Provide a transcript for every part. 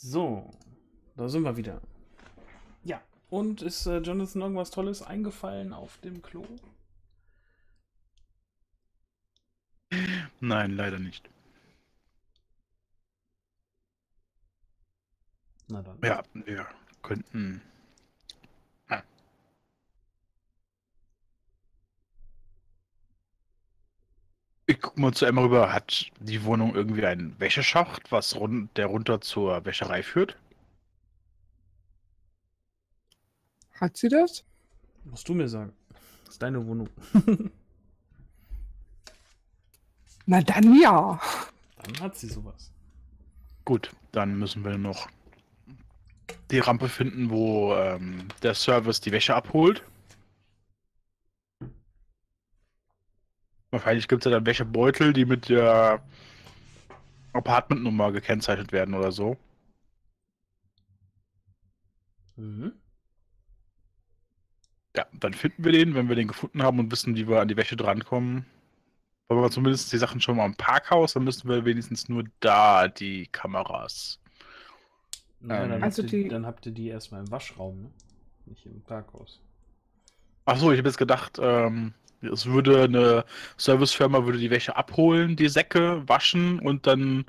So, da sind wir wieder. Ja, und ist Jonathan irgendwas Tolles eingefallen auf dem Klo? Nein, leider nicht. Na dann. Ja, wir könnten... Ah. Ich guck mal zu Emma rüber. Hat die Wohnung irgendwie einen Wäscheschacht, der runter zur Wäscherei führt? Hat sie das? Musst du mir sagen. Das ist deine Wohnung. Na dann ja. Dann hat sie sowas. Gut, dann müssen wir noch die Rampe finden, wo der Service die Wäsche abholt. Wahrscheinlich gibt es ja dann Wäschebeutel, die mit der Apartmentnummer gekennzeichnet werden oder so. Mhm. Ja, dann finden wir den, wenn wir den gefunden haben und wissen, wie wir an die Wäsche drankommen. Wollen wir zumindest die Sachen schon mal im Parkhaus, dann müssten wir wenigstens nur da die Kameras. Nein, dann habt ihr die erstmal im Waschraum, ne? Nicht im Parkhaus. Achso, ich habe jetzt gedacht, es würde eine Servicefirma die Wäsche abholen, die Säcke waschen und dann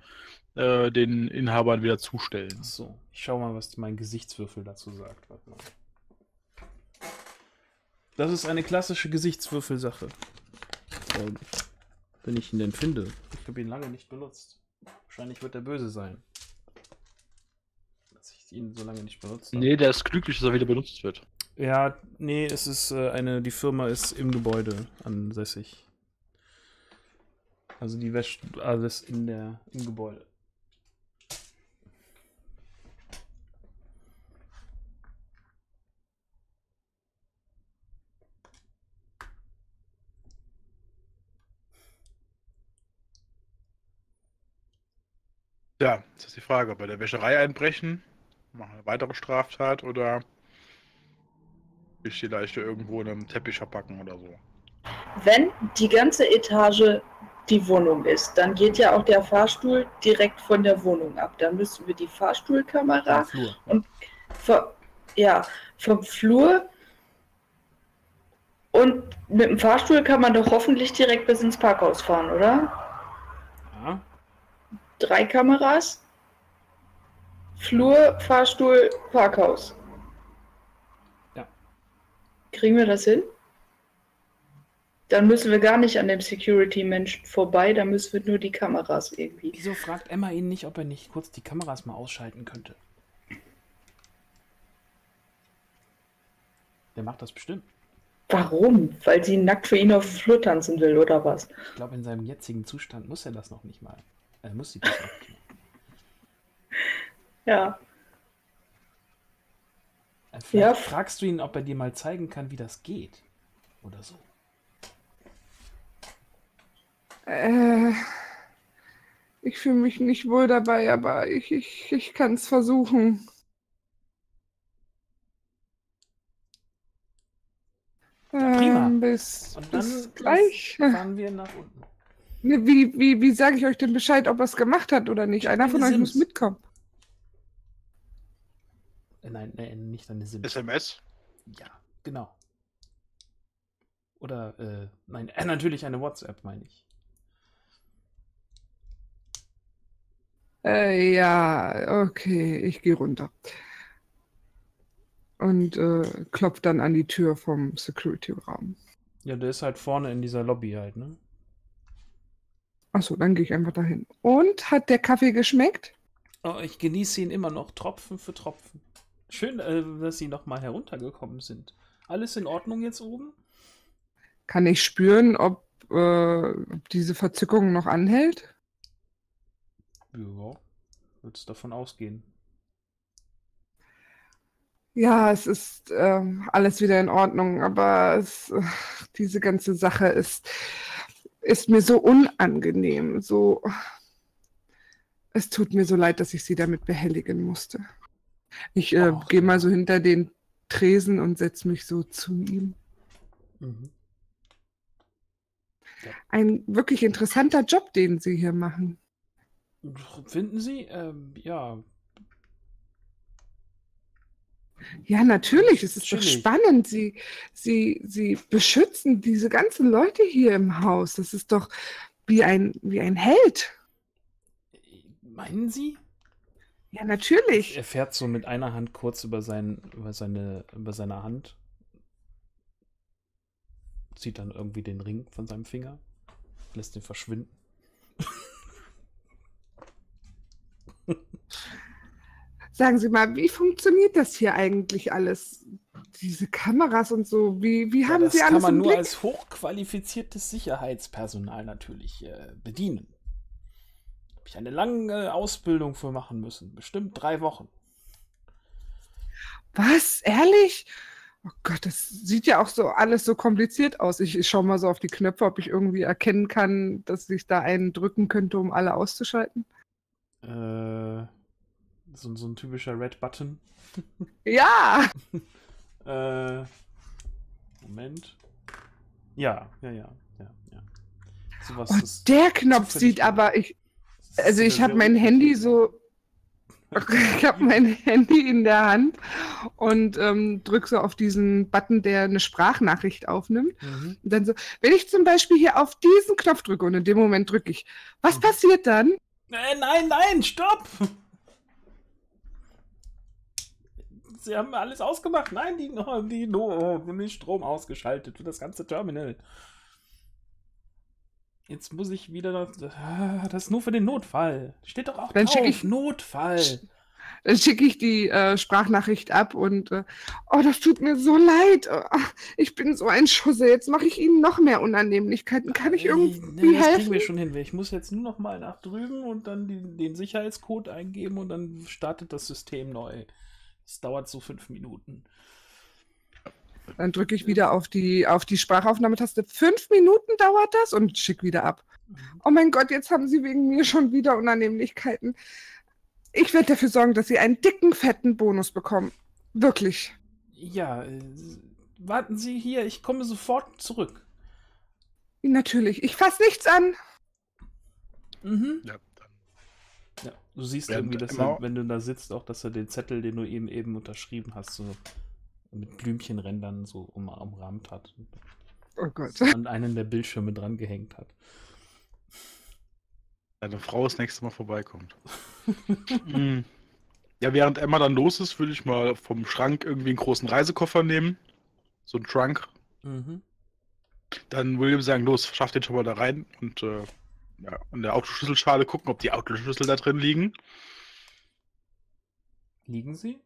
den Inhabern wieder zustellen. Achso, ich schau mal, was mein Gesichtswürfel dazu sagt. Warte mal. Das ist eine klassische Gesichtswürfelsache. Wenn ich ihn denn finde. Ich habe ihn lange nicht benutzt. Wahrscheinlich wird er böse sein. Dass ich ihn so lange nicht benutzt habe. Nee, der ist glücklich, dass er wieder benutzt wird. Ja, nee, es ist die Firma ist im Gebäude ansässig. Also die wäscht alles im Gebäude. Ja, das ist die Frage, bei der Wäscherei einbrechen, machen eine weitere Straftat oder ich die Leiche irgendwo in einem Teppich verpacken oder so. Wenn die ganze Etage die Wohnung ist, dann geht ja auch der Fahrstuhl direkt von der Wohnung ab. Dann müssen wir die Fahrstuhlkamera vom Flur und mit dem Fahrstuhl kann man doch hoffentlich direkt bis ins Parkhaus fahren, oder? Ja. 3 Kameras, Flur, Fahrstuhl, Parkhaus. Ja. Kriegen wir das hin? Dann müssen wir gar nicht an dem Security-Menschen vorbei, dann müssen wir nur die Kameras irgendwie. Wieso fragt Emma ihn nicht, ob er nicht kurz die Kameras mal ausschalten könnte? Der macht das bestimmt. Warum? Weil sie nackt für ihn auf dem Flur tanzen will, oder was? Ich glaube, in seinem jetzigen Zustand muss er das noch nicht mal. Muss sie das auch nicht. Ja. Ja. Fragst du ihn, ob er dir mal zeigen kann, wie das geht? Oder so? Ich fühle mich nicht wohl dabei, aber ich kann es versuchen. Ja, prima. Bis gleich. Fahren wir nach unten. Wie sage ich euch denn Bescheid, ob er es gemacht hat oder nicht? Einer von euch muss mitkommen. Nein, nicht an die Sims. SMS? Ja, genau. Oder, nein, natürlich eine WhatsApp, meine ich. Ja, okay, ich gehe runter. Und klopfe dann an die Tür vom Security-Raum. Ja, der ist halt vorne in dieser Lobby halt, ne? Achso, dann gehe ich einfach dahin. Und hat der Kaffee geschmeckt? Oh, ich genieße ihn immer noch, Tropfen für Tropfen. Schön, dass Sie nochmal heruntergekommen sind. Alles in Ordnung jetzt oben? Kann ich spüren, ob diese Verzückung noch anhält? Ja, würde es davon ausgehen. Ja, es ist alles wieder in Ordnung, aber diese ganze Sache ist mir so unangenehm, es tut mir so leid, dass ich sie damit behelligen musste. Ich gehe mal so hinter den Tresen und setze mich so zu ihm. Mhm. Ja. Ein wirklich interessanter Job, den Sie hier machen. Finden Sie? Ja, Ja, natürlich, es ist doch spannend. Sie beschützen diese ganzen Leute hier im Haus. Das ist doch wie ein Held. Meinen Sie? Ja, natürlich. Er fährt so mit einer Hand kurz über seine Hand. Zieht dann irgendwie den Ring von seinem Finger. Lässt ihn verschwinden. Sagen Sie mal, wie funktioniert das hier eigentlich alles? Diese Kameras und so, wie ja, haben Sie alles im Blick? Das kann man nur als hochqualifiziertes Sicherheitspersonal natürlich bedienen. Da habe ich eine lange Ausbildung für machen müssen. Bestimmt 3 Wochen. Was? Ehrlich? Oh Gott, das sieht ja auch so alles so kompliziert aus. Ich schaue mal so auf die Knöpfe, ob ich irgendwie erkennen kann, dass ich da einen drücken könnte, um alle auszuschalten. So ein typischer Red Button. Ja! Moment. Ja. Sowas oh, ist der Knopf sieht gut. Aber ich... Also ich habe mein Handy so... Ich habe mein Handy in der Hand und drücke so auf diesen Button, der eine Sprachnachricht aufnimmt. Mhm. Und dann so, wenn ich zum Beispiel hier auf diesen Knopf drücke und in dem Moment drücke ich, was passiert dann? Nein, stopp! Sie haben alles ausgemacht. Nein, den Strom ausgeschaltet für das ganze Terminal. Jetzt muss ich wieder... Das ist nur für den Notfall. Steht doch auch dann drauf. Notfall. Dann schicke ich die Sprachnachricht ab und... oh, das tut mir so leid. Oh, ich bin so ein Schusse. Jetzt mache ich Ihnen noch mehr Unannehmlichkeiten. Kann ich irgendwie helfen? Das kriegen wir schon hin. Ich muss jetzt nur noch mal nach drüben und dann den Sicherheitscode eingeben und dann startet das System neu. Es dauert so 5 Minuten. Dann drücke ich wieder auf die Sprachaufnahmetaste. 5 Minuten dauert das und schick wieder ab. Oh mein Gott, jetzt haben Sie wegen mir schon wieder Unannehmlichkeiten. Ich werde dafür sorgen, dass Sie einen dicken, fetten Bonus bekommen. Wirklich. Ja, warten Sie hier, ich komme sofort zurück. Natürlich, ich fasse nichts an. Mhm. Ja. Ja, du siehst irgendwie, dass er, wenn du da sitzt, auch, dass er den Zettel, den du eben unterschrieben hast, so mit Blümchenrändern so umrahmt hat. Oh Gott. An einen der Bildschirme dran gehängt hat. Deine Frau das nächste Mal vorbeikommt. Mhm. Ja, während Emma dann los ist, würde ich mal vom Schrank irgendwie einen großen Reisekoffer nehmen. So einen Trunk. Mhm. Dann William sagen, los, schaff den schon mal da rein und ja, an der Autoschlüsselschale gucken, ob die Autoschlüssel da drin liegen. Liegen sie?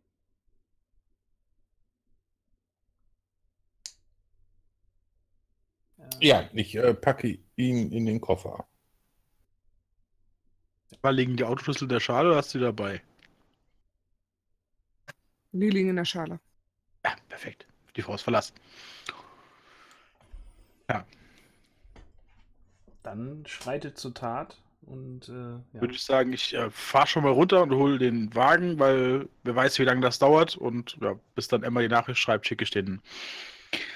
Ja, ich packe ihn in den Koffer. Mal liegen die Autoschlüssel in der Schale oder hast du die dabei? Die liegen in der Schale. Ja, perfekt. Die Frau ist verlassen. Ja. Dann schreitet zur Tat und ja. Würde ich sagen, ich fahre schon mal runter und hole den Wagen, weil wer weiß, wie lange das dauert. Und ja, bis dann Emma die Nachricht schreibt, schicke ich den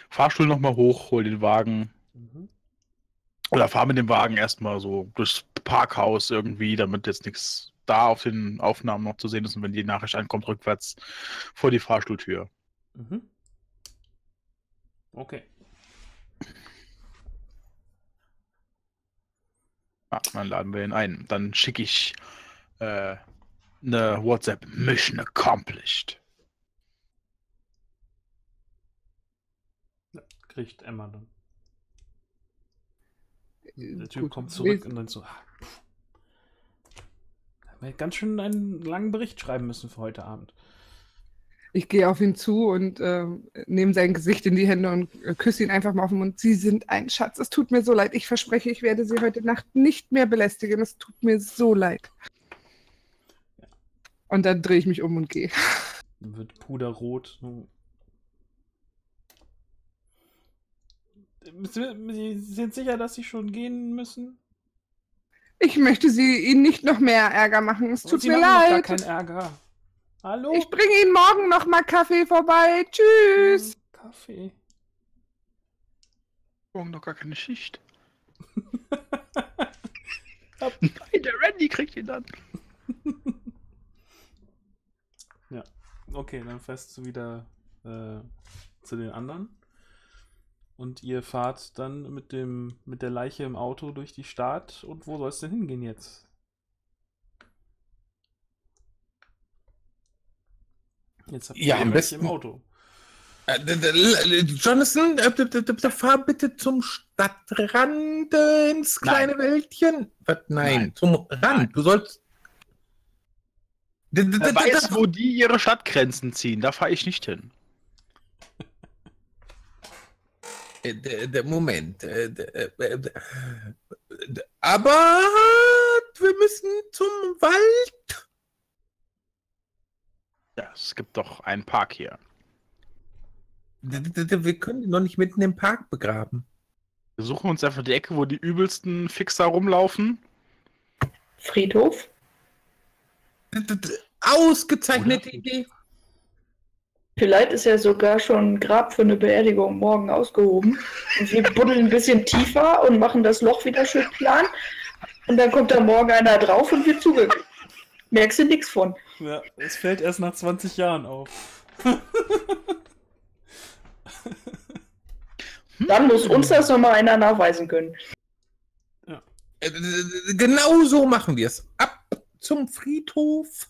Fahrstuhl nochmal hoch, hole den Wagen. Mhm. Oder fahre mit dem Wagen erstmal so durchs Parkhaus irgendwie, damit jetzt nichts da auf den Aufnahmen noch zu sehen ist. Und wenn die Nachricht ankommt, rückwärts vor die Fahrstuhltür. Mhm. Okay. Dann laden wir ihn ein. Dann schicke ich eine WhatsApp. Mission accomplished. Ja, kriegt Emma dann. Der Typ kommt zurück und dann so. Haben wir ganz schön einen langen Bericht schreiben müssen für heute Abend. Ich gehe auf ihn zu und nehme sein Gesicht in die Hände und küsse ihn einfach mal auf den Mund. Sie sind ein Schatz. Es tut mir so leid. Ich verspreche, ich werde Sie heute Nacht nicht mehr belästigen. Es tut mir so leid. Ja. Und dann drehe ich mich um und gehe. Dann wird puderrot. Sie sind sicher, dass Sie schon gehen müssen? Ich möchte Ihnen nicht noch mehr Ärger machen. Es tut mir leid. Gar keinen Ärger. Hallo? Ich bringe Ihnen morgen noch mal Kaffee vorbei. Tschüss. Kaffee. Morgen noch gar keine Schicht. Nein, der Randy kriegt ihn dann. Ja, Okay, dann fährst du wieder zu den anderen. Und ihr fahrt dann mit der Leiche im Auto durch die Stadt. Und wo soll es denn hingehen jetzt? Jetzt habt ihr ja, am besten im Auto. Jonathan, fahr bitte zum Stadtrand ins kleine Wäldchen. Was? Nein, zum Rand. Du sollst... Er weiß, wo die ihre Stadtgrenzen ziehen. Da fahre ich nicht hin. Moment. Aber wir müssen zum Wald. Ja, es gibt doch einen Park hier. Wir können ihn noch nicht mitten im Park begraben. Wir suchen uns einfach die Ecke, wo die übelsten Fixer rumlaufen. Friedhof? Ausgezeichnete Idee. Vielleicht ist ja sogar schon ein Grab für eine Beerdigung morgen ausgehoben. Und wir buddeln ein bisschen tiefer und machen das Loch wieder schön plan. Und dann kommt da morgen einer drauf und wir zugegangen. Merkst du nichts von. Ja, es fällt erst nach 20 Jahren auf. Dann muss uns das nochmal einer nachweisen können. Ja. Genau so machen wir es. Ab zum Friedhof.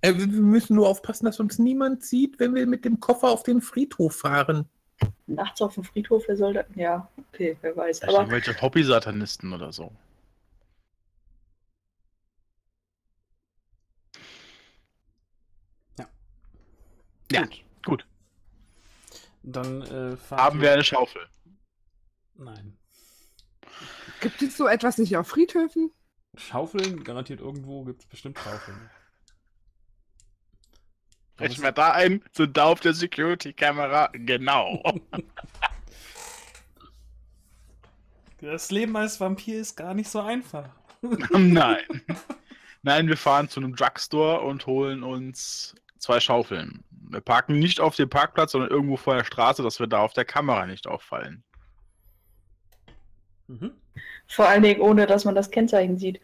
Wir müssen nur aufpassen, dass uns niemand sieht, wenn wir mit dem Koffer auf den Friedhof fahren. Nachts auf dem Friedhof, der Soldaten? Ja, okay, wer weiß. Aber irgendwelche Hobby-Satanisten oder so. Ja. Ja, gut. Dann haben wir eine Schaufel? Nein. Gibt es so etwas nicht auf Friedhöfen? Schaufeln? Garantiert irgendwo gibt es bestimmt Schaufeln. Rechnen wir da ein, sind da auf der Security-Kamera, genau. Das Leben als Vampir ist gar nicht so einfach. Nein. Nein, wir fahren zu einem Drugstore und holen uns 2 Schaufeln. Wir parken nicht auf dem Parkplatz, sondern irgendwo vor der Straße, dass wir da auf der Kamera nicht auffallen. Mhm. Vor allen Dingen ohne, dass man das Kennzeichen sieht.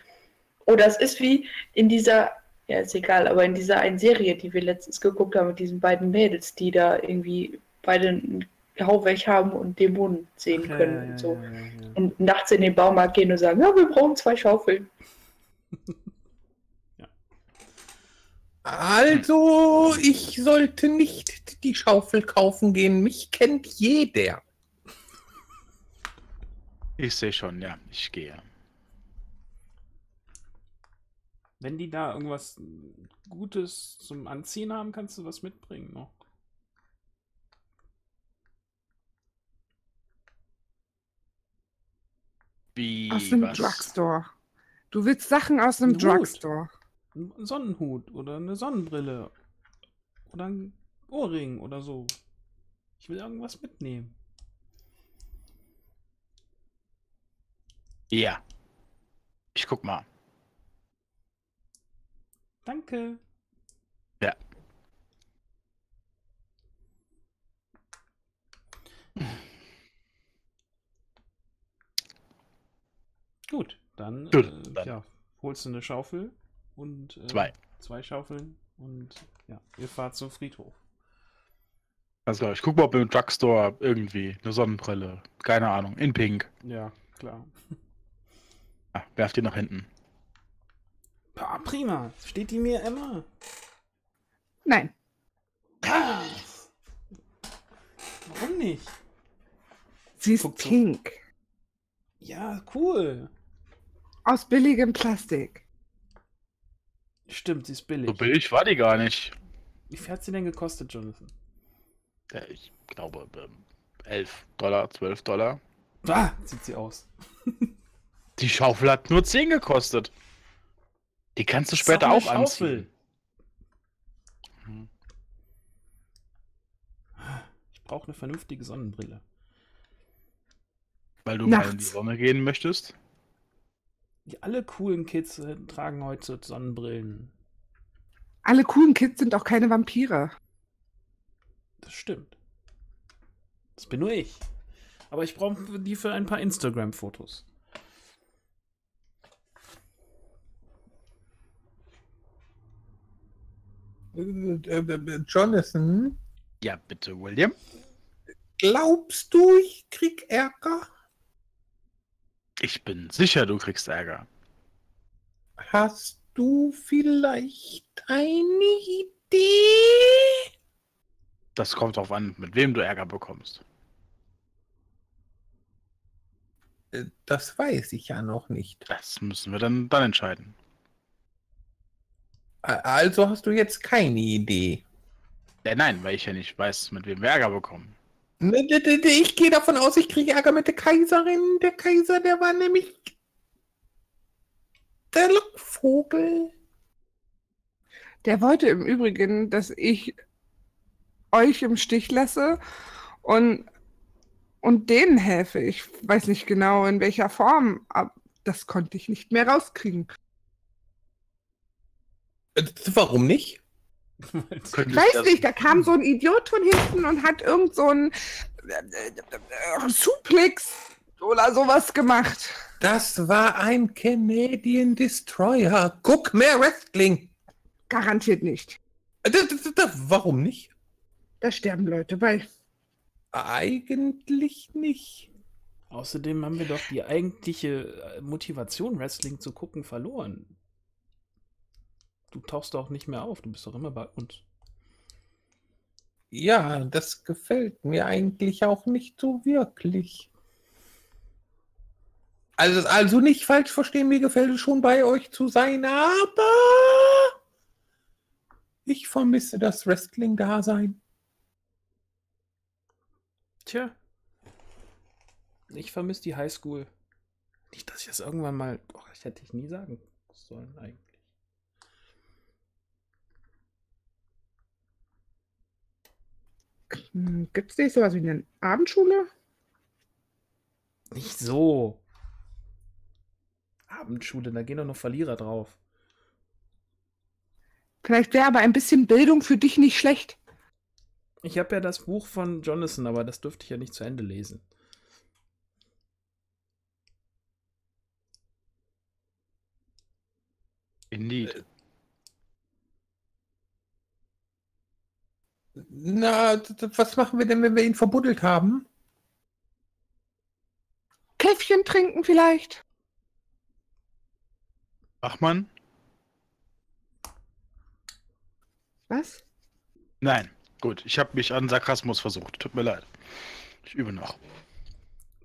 Oder es ist wie in dieser, ja ist egal, aber in dieser einen Serie, die wir letztens geguckt haben mit diesen beiden Mädels, die da irgendwie beide einen Hauweg haben und Dämonen sehen können und so. Ja, ja. Und nachts in den Baumarkt gehen und sagen, ja, wir brauchen 2 Schaufeln. Ja. Also, ich sollte nicht die Schaufel kaufen gehen. Mich kennt jeder. Ich sehe schon, ja, ich gehe. Wenn die da irgendwas Gutes zum Anziehen haben, kannst du was mitbringen noch. Wie aus dem Drugstore. Du willst Sachen aus dem Drugstore. Ein Sonnenhut oder eine Sonnenbrille oder ein Ohrring oder so. Ich will irgendwas mitnehmen. Ja. Ich guck mal. Danke. Ja. Gut, dann, ja, holst du eine Schaufel und 2 Schaufeln und ja, ihr fahrt zum Friedhof. Also ich guck mal, ob im Drugstore irgendwie eine Sonnenbrille, keine Ahnung, in Pink. Ja, klar. Werf die nach hinten. Ah, prima. Steht die mir immer? Nein. Ah. Warum nicht? Sie ist pink. Ja, cool. Aus billigem Plastik. Stimmt, sie ist billig. So billig war die gar nicht. Wie viel hat sie denn gekostet, Jonathan? Ja, ich glaube, $11, $12. Ah, sieht sie aus. Die Schaufel hat nur 10 gekostet. Die kannst du später auch anziehen. Ich brauche eine vernünftige Sonnenbrille. Weil du mal in die Sonne gehen möchtest? Die alle coolen Kids tragen heute Sonnenbrillen. Alle coolen Kids sind auch keine Vampire. Das stimmt. Das bin nur ich. Aber ich brauche die für ein paar Instagram-Fotos. Jonathan? Ja, bitte, William? Glaubst du, ich krieg Ärger? Ich bin sicher, du kriegst Ärger. Hast du vielleicht eine Idee? Das kommt drauf an, mit wem du Ärger bekommst. Das weiß ich ja noch nicht. Das müssen wir dann entscheiden. Also hast du jetzt keine Idee? Ja, nein, weil ich ja nicht weiß, mit wem wir Ärger bekommen. Ich gehe davon aus, ich kriege Ärger mit der Kaiserin. Der Kaiser, der war nämlich der Lockvogel. Der wollte im Übrigen, dass ich euch im Stich lasse und denen helfe. Ich weiß nicht genau, in welcher Form, aber das konnte ich nicht mehr rauskriegen. Warum nicht? Ich weiß nicht, da kam so ein Idiot von hinten und hat irgend so einen Suplex oder sowas gemacht. Das war ein Canadian Destroyer. Guck mehr Wrestling. Garantiert nicht. Warum nicht? Da sterben Leute bei. Eigentlich nicht. Außerdem haben wir doch die eigentliche Motivation, Wrestling zu gucken, verloren. Du tauchst auch nicht mehr auf, du bist doch immer bei uns. Ja, das gefällt mir eigentlich auch nicht so wirklich. Also nicht falsch verstehen, mir gefällt es schon, bei euch zu sein, aber ich vermisse das Wrestling-Dasein. Tja, ich vermisse die Highschool. Nicht, dass ich das irgendwann mal... Oh, das hätte ich nie sagen sollen eigentlich. Gibt es nicht sowas wie eine Abendschule? Nicht so. Abendschule, da gehen doch noch Verlierer drauf. Vielleicht wäre aber ein bisschen Bildung für dich nicht schlecht. Ich habe ja das Buch von Jonathan, aber das dürfte ich ja nicht zu Ende lesen. Indeed. Na, was machen wir denn, wenn wir ihn verbuddelt haben? Käffchen trinken vielleicht. Bachmann? Was? Nein, gut. Ich habe mich an Sarkasmus versucht. Tut mir leid. Ich übe noch.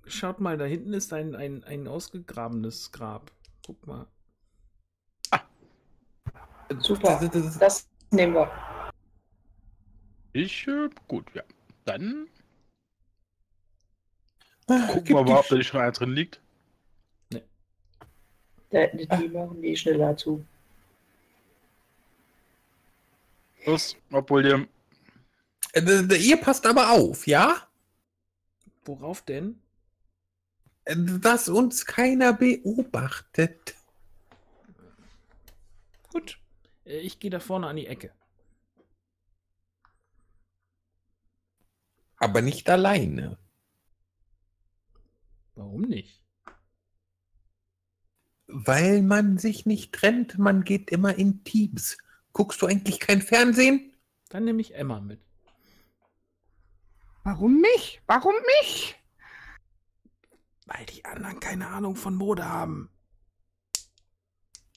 Schaut mal, da hinten ist ein ausgegrabenes Grab. Guck mal. Ah. Super. Das nehmen wir. Gut, ja. Dann gucken wir mal, ob da nicht schon einer drin liegt. Nee. Die machen die schneller zu. Los, obwohl ihr passt aber auf, ja? Worauf denn? Dass uns keiner beobachtet. Gut. Ich gehe da vorne an die Ecke. Aber nicht alleine. Warum nicht? Weil man sich nicht trennt, man geht immer in Teams. Guckst du eigentlich kein Fernsehen? Dann nehme ich Emma mit. Warum mich? Warum mich? Weil die anderen keine Ahnung von Mode haben.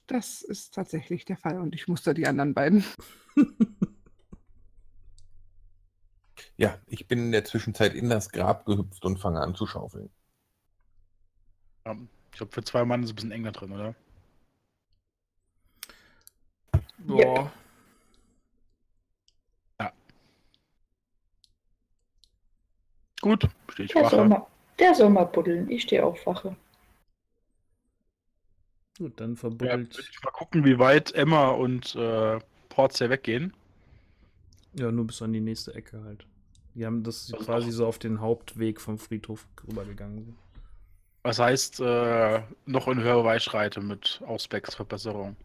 Das ist tatsächlich der Fall und ich muster die anderen beiden. Ja, ich bin in der Zwischenzeit in das Grab gehüpft und fange an zu schaufeln. Ja, ich glaube, für zwei Mann ist ein bisschen enger drin, oder? Boah. Ja. Gut, stehe ich Wache. Der soll mal buddeln, ich stehe auf Wache. Gut, dann verbuddelt. Ja, mal gucken, wie weit Emma und Ports hier weggehen. Ja, nur bis an die nächste Ecke halt. Die haben das quasi so auf den Hauptweg vom Friedhof rübergegangen. Was heißt, noch in höhere Reichweite mit Auspex-Verbesserung?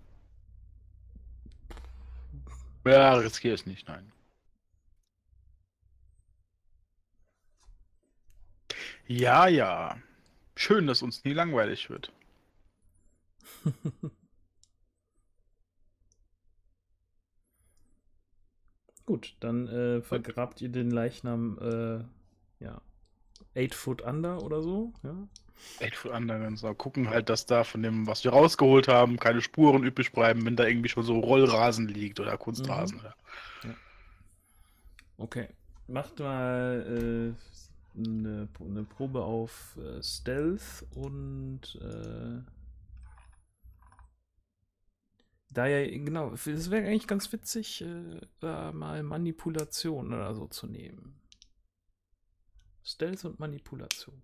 Ja, riskiere es nicht, nein. Ja, ja. Schön, dass uns nie langweilig wird. Gut, dann vergrabt ihr den Leichnam, ja, 8 Foot under oder so. Ja. 8 Foot under, ganz genau. Gucken halt, dass da von dem, was wir rausgeholt haben, keine Spuren übrig bleiben, wenn da irgendwie schon so Rollrasen liegt oder Kunstrasen. Mhm. Oder. Ja. Okay, macht mal eine Probe auf Stealth und da ja, genau, es wäre eigentlich ganz witzig, da mal Manipulation oder so zu nehmen. Stealth und Manipulation.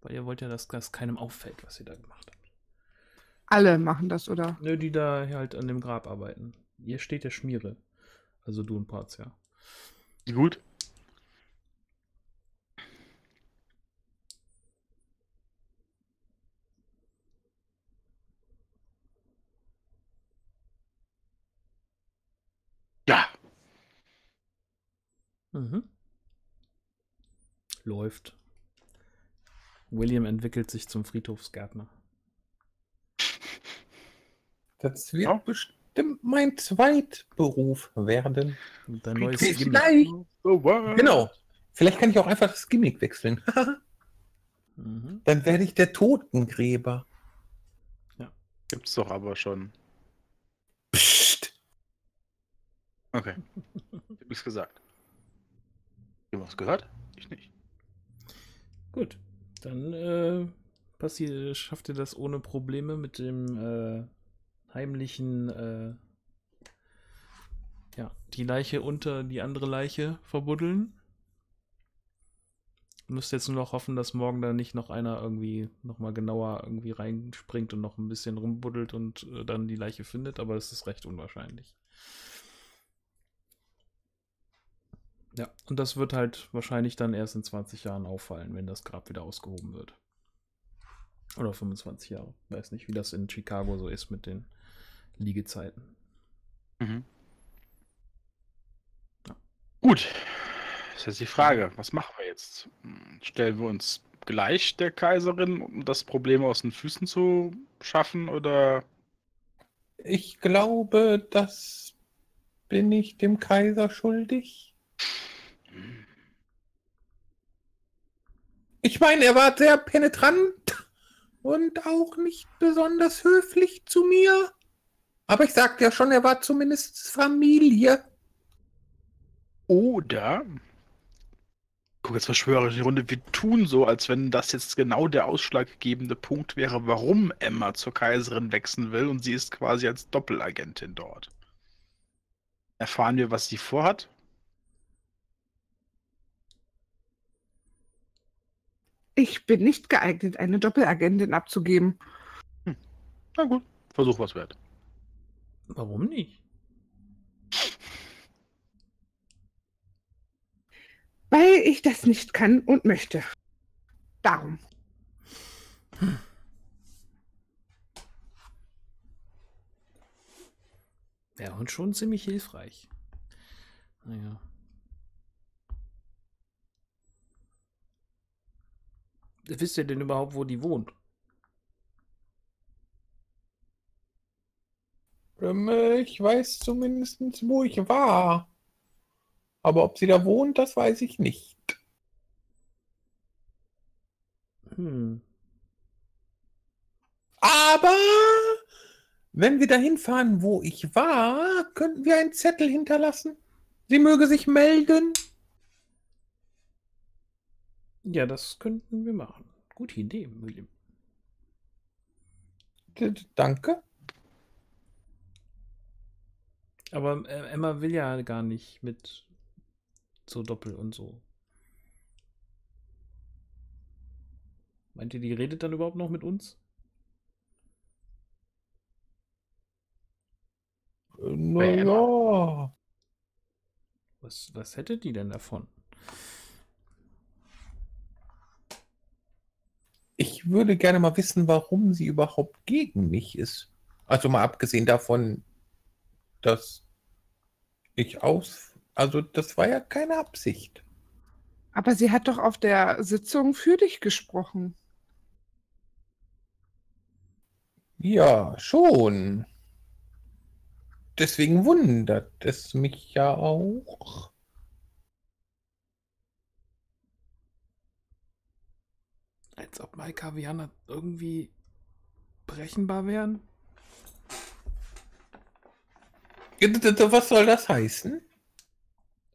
Weil ihr wollt ja, dass das keinem auffällt, was ihr da gemacht habt. Alle machen das, oder? Nö, die da halt an dem Grab arbeiten. Ihr steht der Schmiere. Also du und Parts, ja. Gut. Ja. Mhm. Läuft. William entwickelt sich zum Friedhofsgärtner. Das wird bestimmt mein Zweitberuf werden. Und dein neues Gimmick. Genau. Vielleicht kann ich auch einfach das Gimmick wechseln. Mhm. Dann werde ich der Totengräber. Ja. Gibt's doch aber schon. Psst. Okay. Ich hab nichts gesagt. Jemand was gehört? Ich nicht. Gut. Dann schafft ihr das ohne Probleme mit dem heimlichen, ja, die Leiche unter die andere Leiche verbuddeln. Müsst jetzt nur noch hoffen, dass morgen da nicht noch einer irgendwie nochmal genauer irgendwie reinspringt und noch ein bisschen rumbuddelt und dann die Leiche findet, aber das ist recht unwahrscheinlich. Ja, und das wird halt wahrscheinlich dann erst in 20 Jahren auffallen, wenn das Grab wieder ausgehoben wird. Oder 25 Jahre. Weiß nicht, wie das in Chicago so ist mit den Liegezeiten. Mhm. Ja. Gut. Das ist jetzt die Frage, was machen wir jetzt? Stellen wir uns gleich der Kaiserin, um das Problem aus den Füßen zu schaffen, oder? Ich glaube, das bin ich dem Kaiser schuldig. Ich meine, er war sehr penetrant und auch nicht besonders höflich zu mir. Aber ich sagte ja schon, er war zumindest Familie. Oder, guck, jetzt verschwöre ich die Runde, wir tun so, als wenn das jetzt genau der ausschlaggebende Punkt wäre, warum Emma zur Kaiserin wechseln will, und sie ist quasi als Doppelagentin dort. Erfahren wir, was sie vorhat? Ich bin nicht geeignet, eine Doppelagentin abzugeben. Hm. Na gut, Versuch was wert. Warum nicht? Weil ich das nicht kann und möchte. Darum. Hm. Ja, und schon ziemlich hilfreich. Naja. Wisst ihr denn überhaupt, wo die wohnt? Ich weiß zumindest, wo ich war. Aber ob sie da wohnt, das weiß ich nicht. Hm. Aber wenn wir dahin fahren, wo ich war, könnten wir einen Zettel hinterlassen. Sie möge sich melden. Ja, das könnten wir machen. Gute Idee, William. Danke. Aber Emma will ja gar nicht mit so Doppel und so. Meint ihr, die redet dann überhaupt noch mit uns? Naja. Was hätte die denn davon? Ich würde gerne mal wissen, warum sie überhaupt gegen mich ist. Also mal abgesehen davon, dass ich Also das war ja keine Absicht. Aber sie hat doch auf der Sitzung für dich gesprochen. Ja, schon. Deswegen wundert es mich ja auch. Als ob Maika Viana irgendwie berechenbar wären? Was soll das heißen?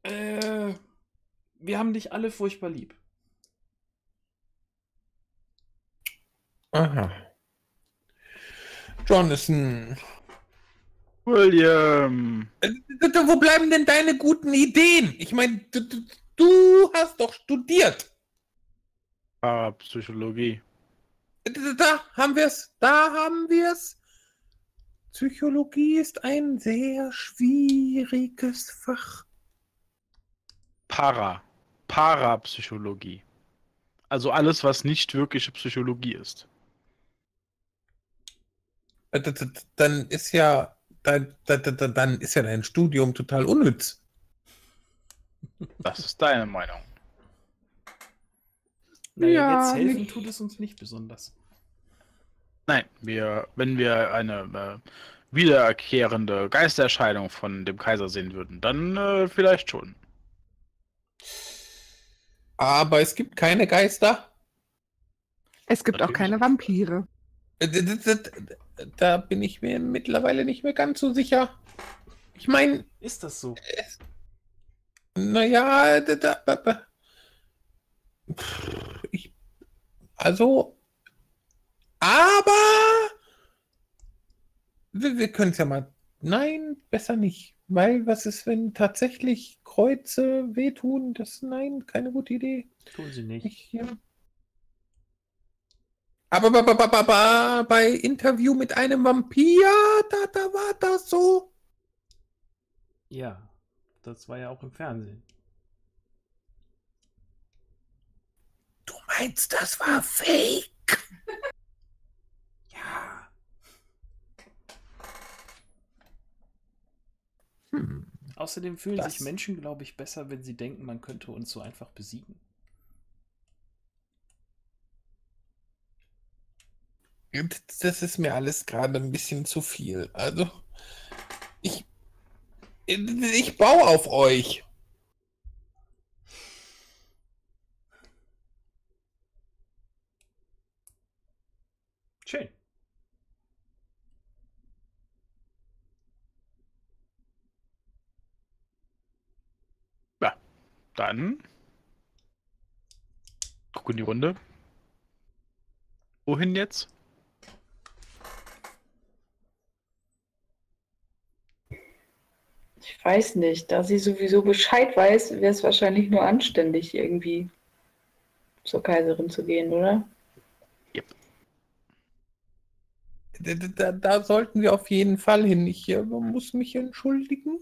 Wir haben dich alle furchtbar lieb. Aha. Jonathan. William. Wo bleiben denn deine guten Ideen? Ich meine, du hast doch studiert. Psychologie. Da haben wir es. Da haben wir es. Psychologie ist ein sehr schwieriges Fach. Parapsychologie. Also alles, was nicht wirkliche Psychologie ist. Dann ist ja dein Studium total unnütz. Das ist deine Meinung. Naja, ja, jetzt helfen nicht. Tut es uns nicht besonders. Nein, wenn wir eine wiederkehrende Geistererscheinung von dem Kaiser sehen würden, dann vielleicht schon. Aber es gibt keine Geister. Es gibt natürlich auch keine Vampire. Da bin ich mir mittlerweile nicht mehr ganz so sicher. Ich meine... Ist das so? Naja... Aber wir können es ja mal... Nein, besser nicht. Weil was ist, wenn tatsächlich Kreuze wehtun? Nein, keine gute Idee. Tun sie nicht. Aber bei Interview mit einem Vampir, da war das so. Ja, das war ja auch im Fernsehen. Du meinst, das war fake? Ja. Außerdem fühlen sich Menschen, glaube ich, besser, wenn sie denken, man könnte uns so einfach besiegen. Das ist mir alles gerade ein bisschen zu viel. Also, ich baue auf euch. Schön. Ja, dann gucken in die Runde. Wohin jetzt? Ich weiß nicht. Da sie sowieso Bescheid weiß, wäre es wahrscheinlich nur anständig, irgendwie zur Kaiserin zu gehen, oder? Yep. Da sollten wir auf jeden Fall hin. Ich muss mich entschuldigen.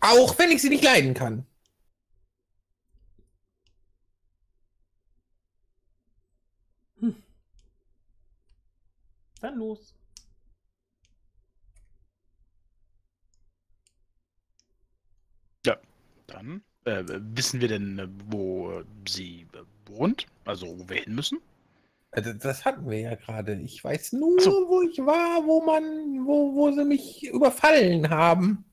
Auch wenn ich sie nicht leiden kann. Dann los. Ja, dann wissen wir denn, wo sie wohnt? Also, wo wir hin müssen? Das hatten wir ja gerade. Ich weiß nur, wo ich war, wo sie mich überfallen haben.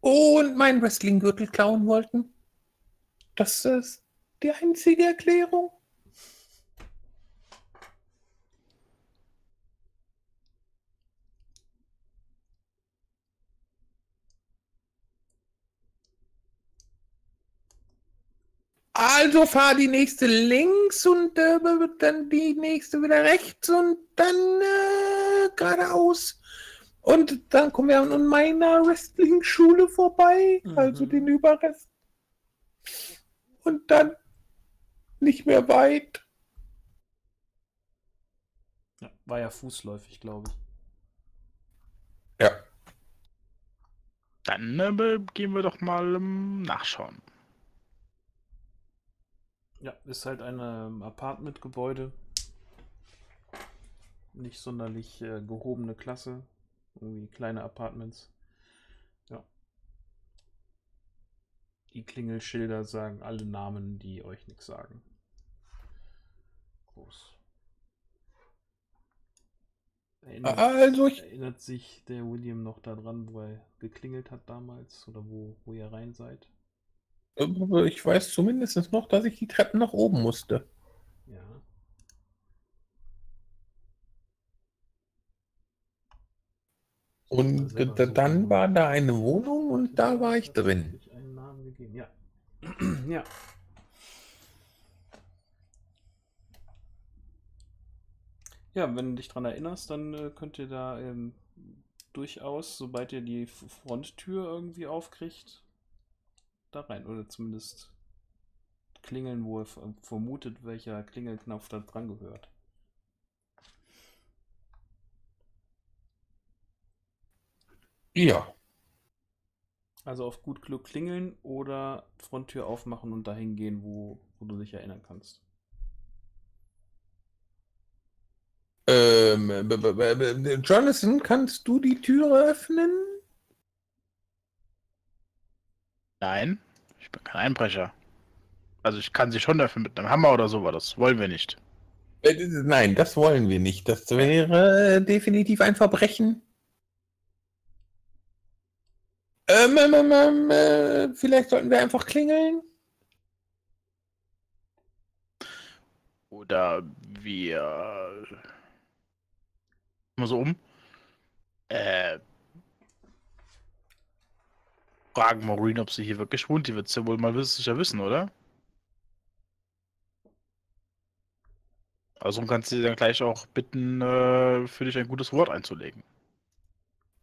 Und meinen Wrestling-Gürtel klauen wollten. Das ist die einzige Erklärung. Also fahr die nächste links und dann die nächste wieder rechts und dann geradeaus. Und dann kommen wir an meiner Wrestling-Schule vorbei, also den Überrest. Und dann nicht mehr weit. Ja, war ja fußläufig, glaube ich. Ja. Dann gehen wir doch mal nachschauen. Ja, ist halt ein Apartmentgebäude. Nicht sonderlich gehobene Klasse. Irgendwie kleine Apartments. Ja. Die Klingelschilder sagen alle Namen, die euch nichts sagen. Groß. Erinnert sich der William noch daran, wo er geklingelt hat damals oder wo ihr rein seid? Ich weiß zumindest noch, dass ich die Treppen nach oben musste. Ja. Und dann war da eine Wohnung und da war ich drin. Einen Namen gegeben. Ja. Ja. Ja, wenn du dich daran erinnerst, dann könnt ihr da durchaus, sobald ihr die Fronttür irgendwie aufkriegt, da rein. Oder zumindest klingeln, wo ihr vermutet, welcher Klingelknopf da dran gehört. Ja. Also auf gut Glück klingeln oder Fronttür aufmachen und dahin gehen, wo du dich erinnern kannst. Jonathan, kannst du die Türe öffnen? Nein, ich bin kein Einbrecher. Also ich kann sie schon öffnen mit einem Hammer oder so, aber das wollen wir nicht. Nein, das wollen wir nicht. Das wäre definitiv ein Verbrechen. Vielleicht sollten wir einfach klingeln. Oder wir... Mal so um. Fragen Maureen, ob sie hier wirklich wohnt. Die wird es ja wohl mal sicher wissen, oder? Also kannst du sie dann gleich auch bitten, für dich ein gutes Wort einzulegen.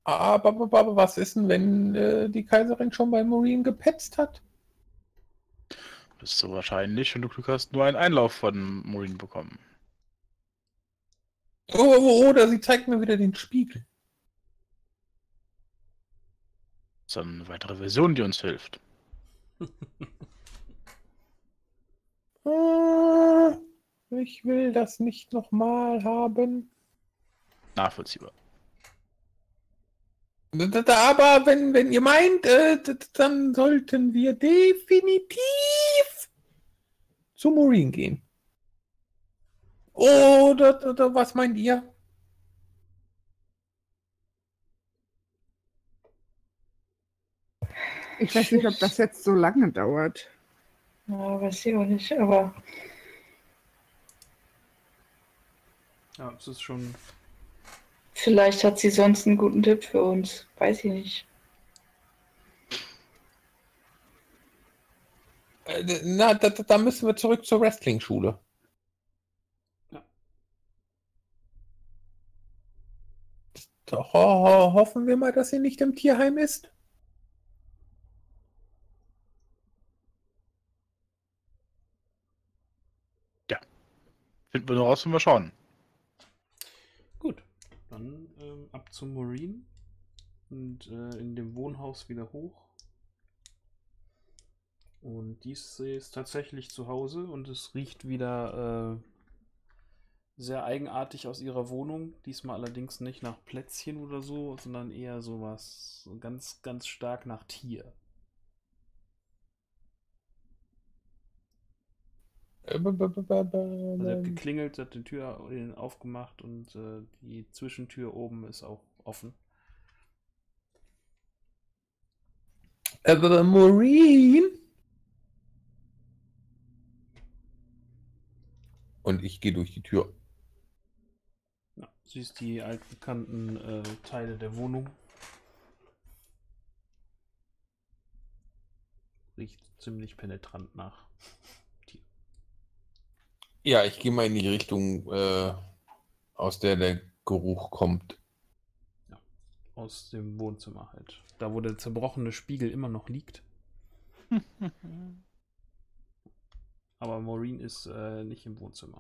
Aber was ist denn, wenn die Kaiserin schon bei Maureen gepetzt hat? Bist du wahrscheinlich, wenn du Glück hast, nur einen Einlauf von Maureen bekommen. Oder sie zeigt mir wieder den Spiegel. Das ist eine weitere Version, die uns hilft. Ich will das nicht nochmal haben. Nachvollziehbar. Aber wenn ihr meint, dann sollten wir definitiv zu Maureen gehen. Oder was meint ihr? Ich weiß nicht, ob das jetzt so lange dauert. Ja, weiß ich auch nicht, aber... Ja, es ist schon... Vielleicht hat sie sonst einen guten Tipp für uns. Weiß ich nicht. Na, da müssen wir zurück zur Wrestling-Schule. Ja. Hoffen wir mal, dass sie nicht im Tierheim ist. Ja. Finden wir noch raus, wenn wir schauen. Gut. Dann ab zu Maureen und in dem Wohnhaus wieder hoch. Und dies ist tatsächlich zu Hause und es riecht wieder sehr eigenartig aus ihrer Wohnung. Diesmal allerdings nicht nach Plätzchen oder so, sondern eher sowas ganz, ganz stark nach Tier. Also er hat geklingelt, hat die Tür aufgemacht und die Zwischentür oben ist auch offen. Aber Maureen! Und ich gehe durch die Tür. Ja, siehst die altbekannten Teile der Wohnung. Riecht ziemlich penetrant nach. Ja, ich gehe mal in die Richtung, aus der Geruch kommt. Ja, aus dem Wohnzimmer halt. Da, wo der zerbrochene Spiegel immer noch liegt. Aber Maureen ist nicht im Wohnzimmer.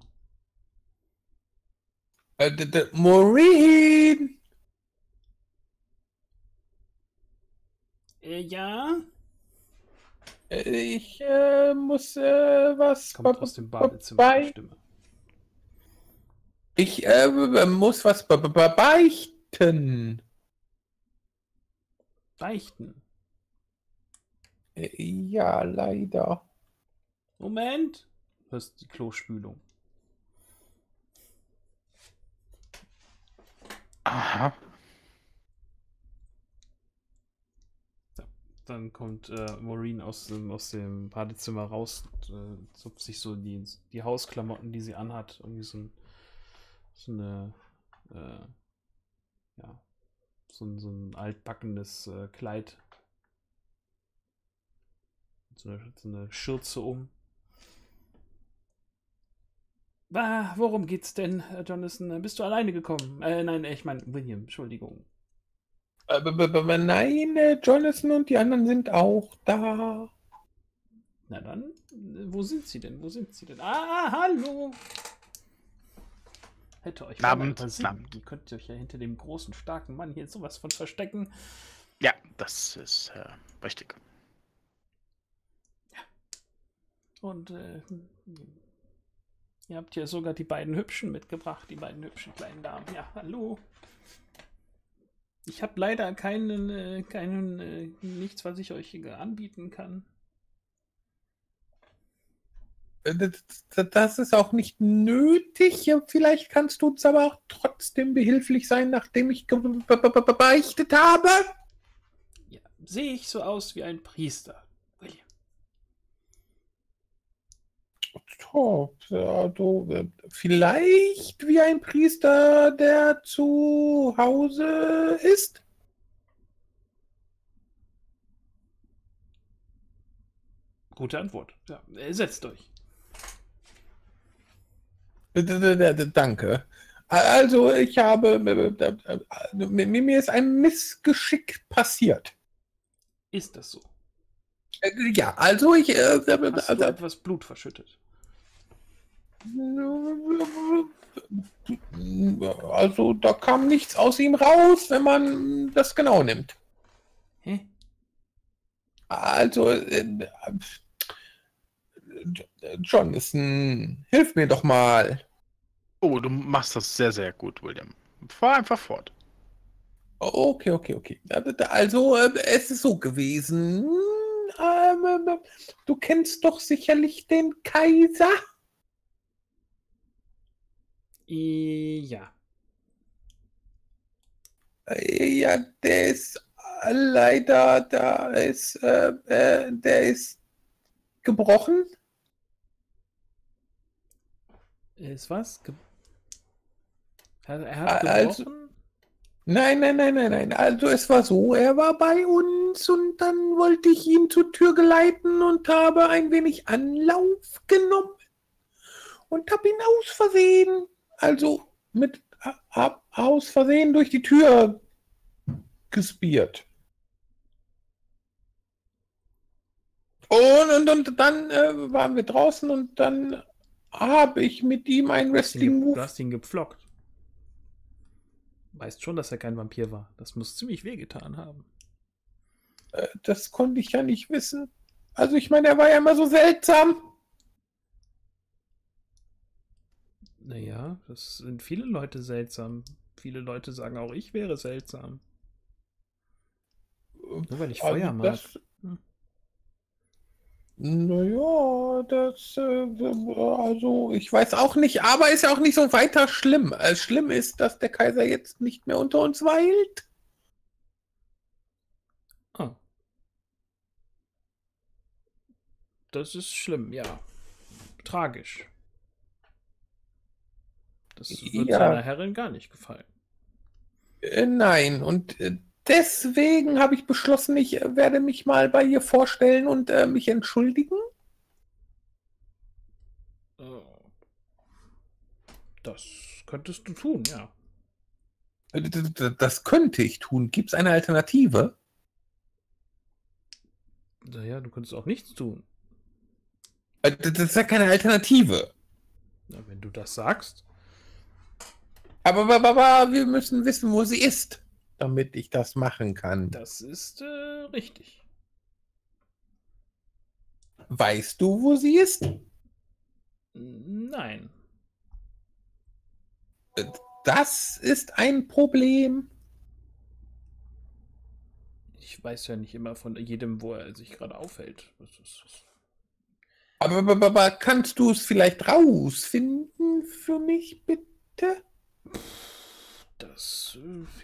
Maureen! Ja? Ich muss was... Kommt aus dem Badezimmer die Stimme. Ich muss was beichten. Beichten? Ja, leider. Moment. Das ist die Klospülung. Aha. So, dann kommt Maureen aus dem Badezimmer raus und zupft sich so die Hausklamotten, die sie anhat, irgendwie so ein altbackenes Kleid. So eine Schürze um. Ah, worum geht's denn, Jonathan? Bist du alleine gekommen? Nein, ich meine William, Entschuldigung. Nein, Jonathan und die anderen sind auch da. Na dann, wo sind sie denn? Ah, hallo! Hätte euch mal passieren. Die könnt ihr euch ja hinter dem großen, starken Mann hier sowas von verstecken. Ja, das ist richtig. Ja. Und ihr habt ja sogar die beiden Hübschen mitgebracht, die beiden hübschen kleinen Damen. Ja, hallo. Ich habe leider nichts, was ich euch hier anbieten kann. Das ist auch nicht nötig. Vielleicht kannst du uns aber auch trotzdem behilflich sein, nachdem ich gebeichtet habe. Ja, sehe ich so aus wie ein Priester? William. Top. Also, vielleicht wie ein Priester, der zu Hause ist? Gute Antwort. Ja, setzt euch. Danke. Also, mir ist ein Missgeschick passiert. Ist das so? Ja, also ich... Hast du etwas Blut verschüttet? Also, da kam nichts aus ihm raus, wenn man das genau nimmt. Hä? Also... Jonathan, hilf mir doch mal. Oh, du machst das sehr, sehr gut, William. Fahr einfach fort. Okay. Also, es ist so gewesen. Du kennst doch sicherlich den Kaiser. Ja. Ja, der ist leider, der ist gebrochen. Ist was? Er hat gebrochen? Nein. Also es war so, er war bei uns und dann wollte ich ihn zur Tür geleiten und habe ein wenig Anlauf genommen und habe ihn aus Versehen durch die Tür gespiert. Und dann waren wir draußen und dann habe ich mit ihm einen Wrestling-Move. Du hast ihn gepflockt. Weißt schon, dass er kein Vampir war. Das muss ziemlich wehgetan haben. Das konnte ich ja nicht wissen. Also ich meine, er war ja immer so seltsam. Naja, das sind viele Leute seltsam. Viele Leute sagen auch, ich wäre seltsam. Nur weil ich Feuer mag. Naja, also ich weiß auch nicht, aber ist ja auch nicht so weiter schlimm. Schlimm ist, dass der Kaiser jetzt nicht mehr unter uns weilt. Ah. Das ist schlimm, ja. Tragisch. Das wird seiner Herrin gar nicht gefallen. Nein, und... deswegen habe ich beschlossen, ich werde mich mal bei ihr vorstellen und mich entschuldigen. Das könntest du tun, ja. Das könnte ich tun. Gibt es eine Alternative? Naja, du könntest auch nichts tun. Das ist ja keine Alternative. Na, wenn du das sagst. Aber wir müssen wissen, wo sie ist, damit ich das machen kann. Das ist richtig. Weißt du, wo sie ist? Nein. Das ist ein Problem. Ich weiß ja nicht immer von jedem, wo er sich gerade aufhält. Aber kannst du es vielleicht rausfinden für mich, bitte? Das das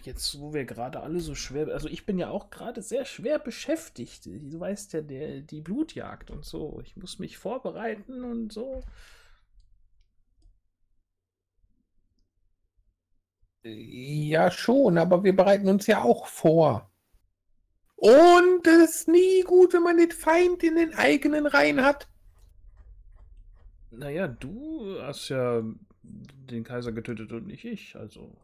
jetzt, wo wir gerade alle so schwer, also ich bin ja auch gerade sehr schwer beschäftigt. Du weißt ja, die Blutjagd und so. Ich muss mich vorbereiten und so. Ja, schon, aber wir bereiten uns ja auch vor. Und es ist nie gut, wenn man den Feind in den eigenen Reihen hat. Naja, du hast ja den Kaiser getötet und nicht ich, also...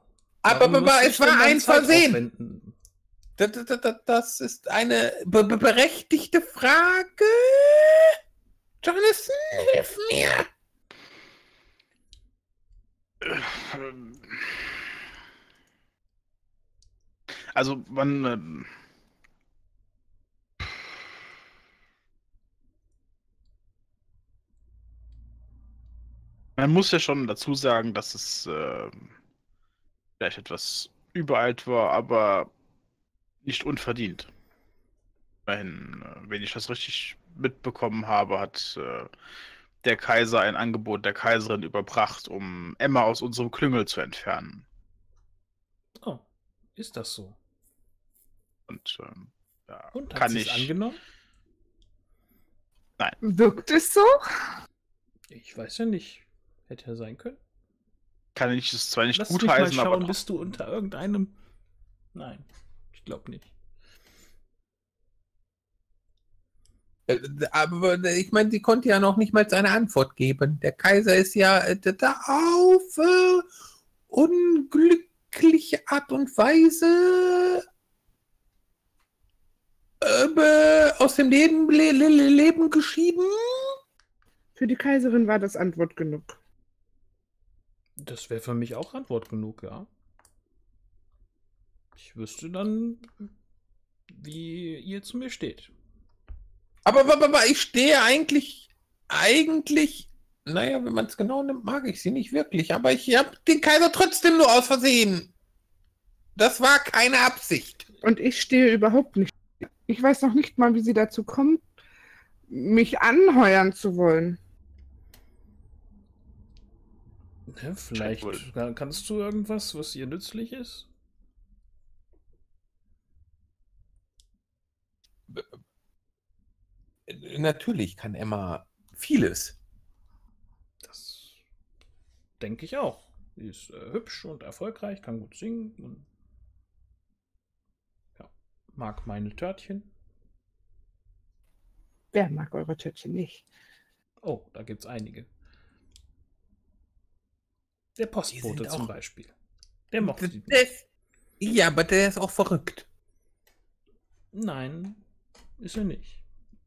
Aber es war ein Versehen. Das ist eine berechtigte Frage. Jonathan, hilf mir! Also, man... man muss ja schon dazu sagen, dass es... vielleicht etwas übereilt war, aber nicht unverdient. Wenn ich das richtig mitbekommen habe, hat der Kaiser ein Angebot der Kaiserin überbracht, um Emma aus unserem Klüngel zu entfernen. Oh, ist das so? Und ja, und hat sie's angenommen? Nein. Wirkt es so? Ich weiß ja nicht. Hätte ja sein können. Kann ich es zwar nicht gutheißen, aber... Schauen, bist du unter irgendeinem... Nein, ich glaube nicht. Aber ich meine, sie konnte ja noch nicht mal eine Antwort geben. Der Kaiser ist ja auf unglückliche Art und Weise aus dem Leben geschieden. Für die Kaiserin war das Antwort genug. Das wäre für mich auch Antwort genug, ja. Ich wüsste dann, wie ihr zu mir steht. Aber ich stehe eigentlich, naja, wenn man es genau nimmt, mag ich sie nicht wirklich, aber ich habe den Kaiser trotzdem nur aus Versehen. Das war keine Absicht. Und ich stehe überhaupt nicht. Ich weiß noch nicht mal, wie sie dazu kommt, mich anheuern zu wollen. Ja, vielleicht kannst du irgendwas, was ihr nützlich ist? Natürlich kann Emma vieles. Das denke ich auch. Sie ist hübsch und erfolgreich, kann gut singen und ja, mag meine Törtchen. Wer mag eure Törtchen nicht? Oh, da gibt es einige. Der Postbote zum Beispiel. Der mochte die. Ja, aber der ist auch verrückt. Nein, ist er nicht.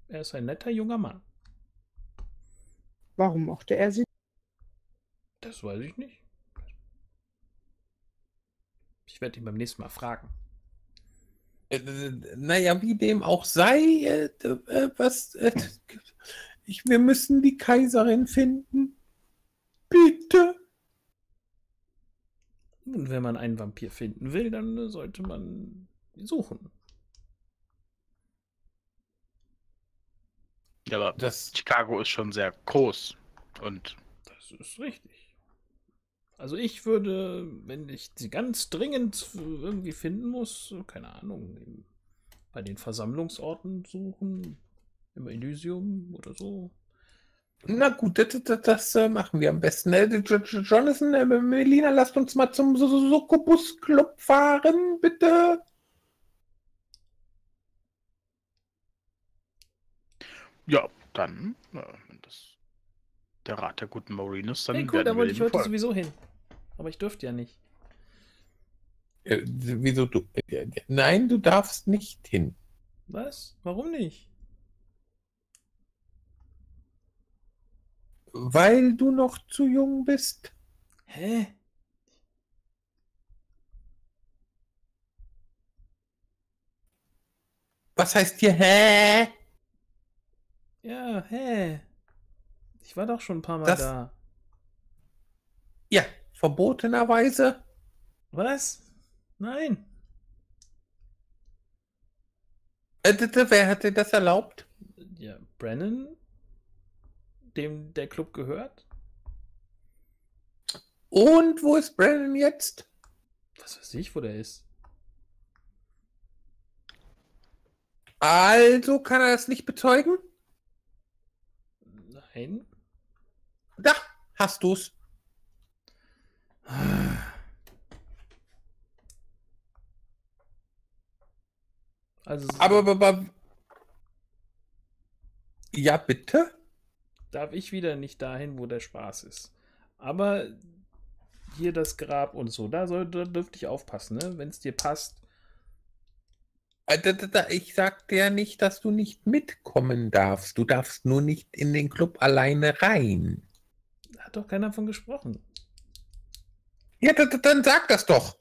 Er ist ein netter junger Mann. Warum mochte er sie? Das weiß ich nicht. Ich werde ihn beim nächsten Mal fragen. Naja, wie dem auch sei, wir müssen die Kaiserin finden. Bitte. Und wenn man einen Vampir finden will, dann sollte man ihn suchen. Ja, aber das Chicago ist schon sehr groß. Und das ist richtig. Also ich würde, wenn ich sie ganz dringend irgendwie finden muss, keine Ahnung, bei den Versammlungsorten suchen, im Elysium oder so. Na gut, das machen wir am besten. Jonathan, Melina, lasst uns mal zum Succubus-Club fahren, bitte. Ja, dann, wenn das der Rat der guten Maureen ist, dann hey, cool, da wollte ich heute sowieso hin. Aber ich dürfte ja nicht. Wieso du? Nein, du darfst nicht hin. Was? Warum nicht? Weil du noch zu jung bist. Hä? Was heißt hier hä? Ja, hä? Ich war doch schon ein paar Mal da. Ja, verbotenerweise. Was? Nein. Wer hat dir das erlaubt? Ja, Brennan. Dem der Club gehört. Und wo ist Brennan jetzt? Was weiß ich, wo der ist. Also kann er das nicht betäuben? Nein. Da hast du's. Also, aber ja, bitte? Darf ich wieder nicht dahin, wo der Spaß ist. Aber hier das Grab und so, da dürfte ich aufpassen, ne? Wenn es dir passt. Ich sag dir nicht, dass du nicht mitkommen darfst. Du darfst nur nicht in den Club alleine rein. Hat doch keiner von gesprochen. Ja, dann sag das doch.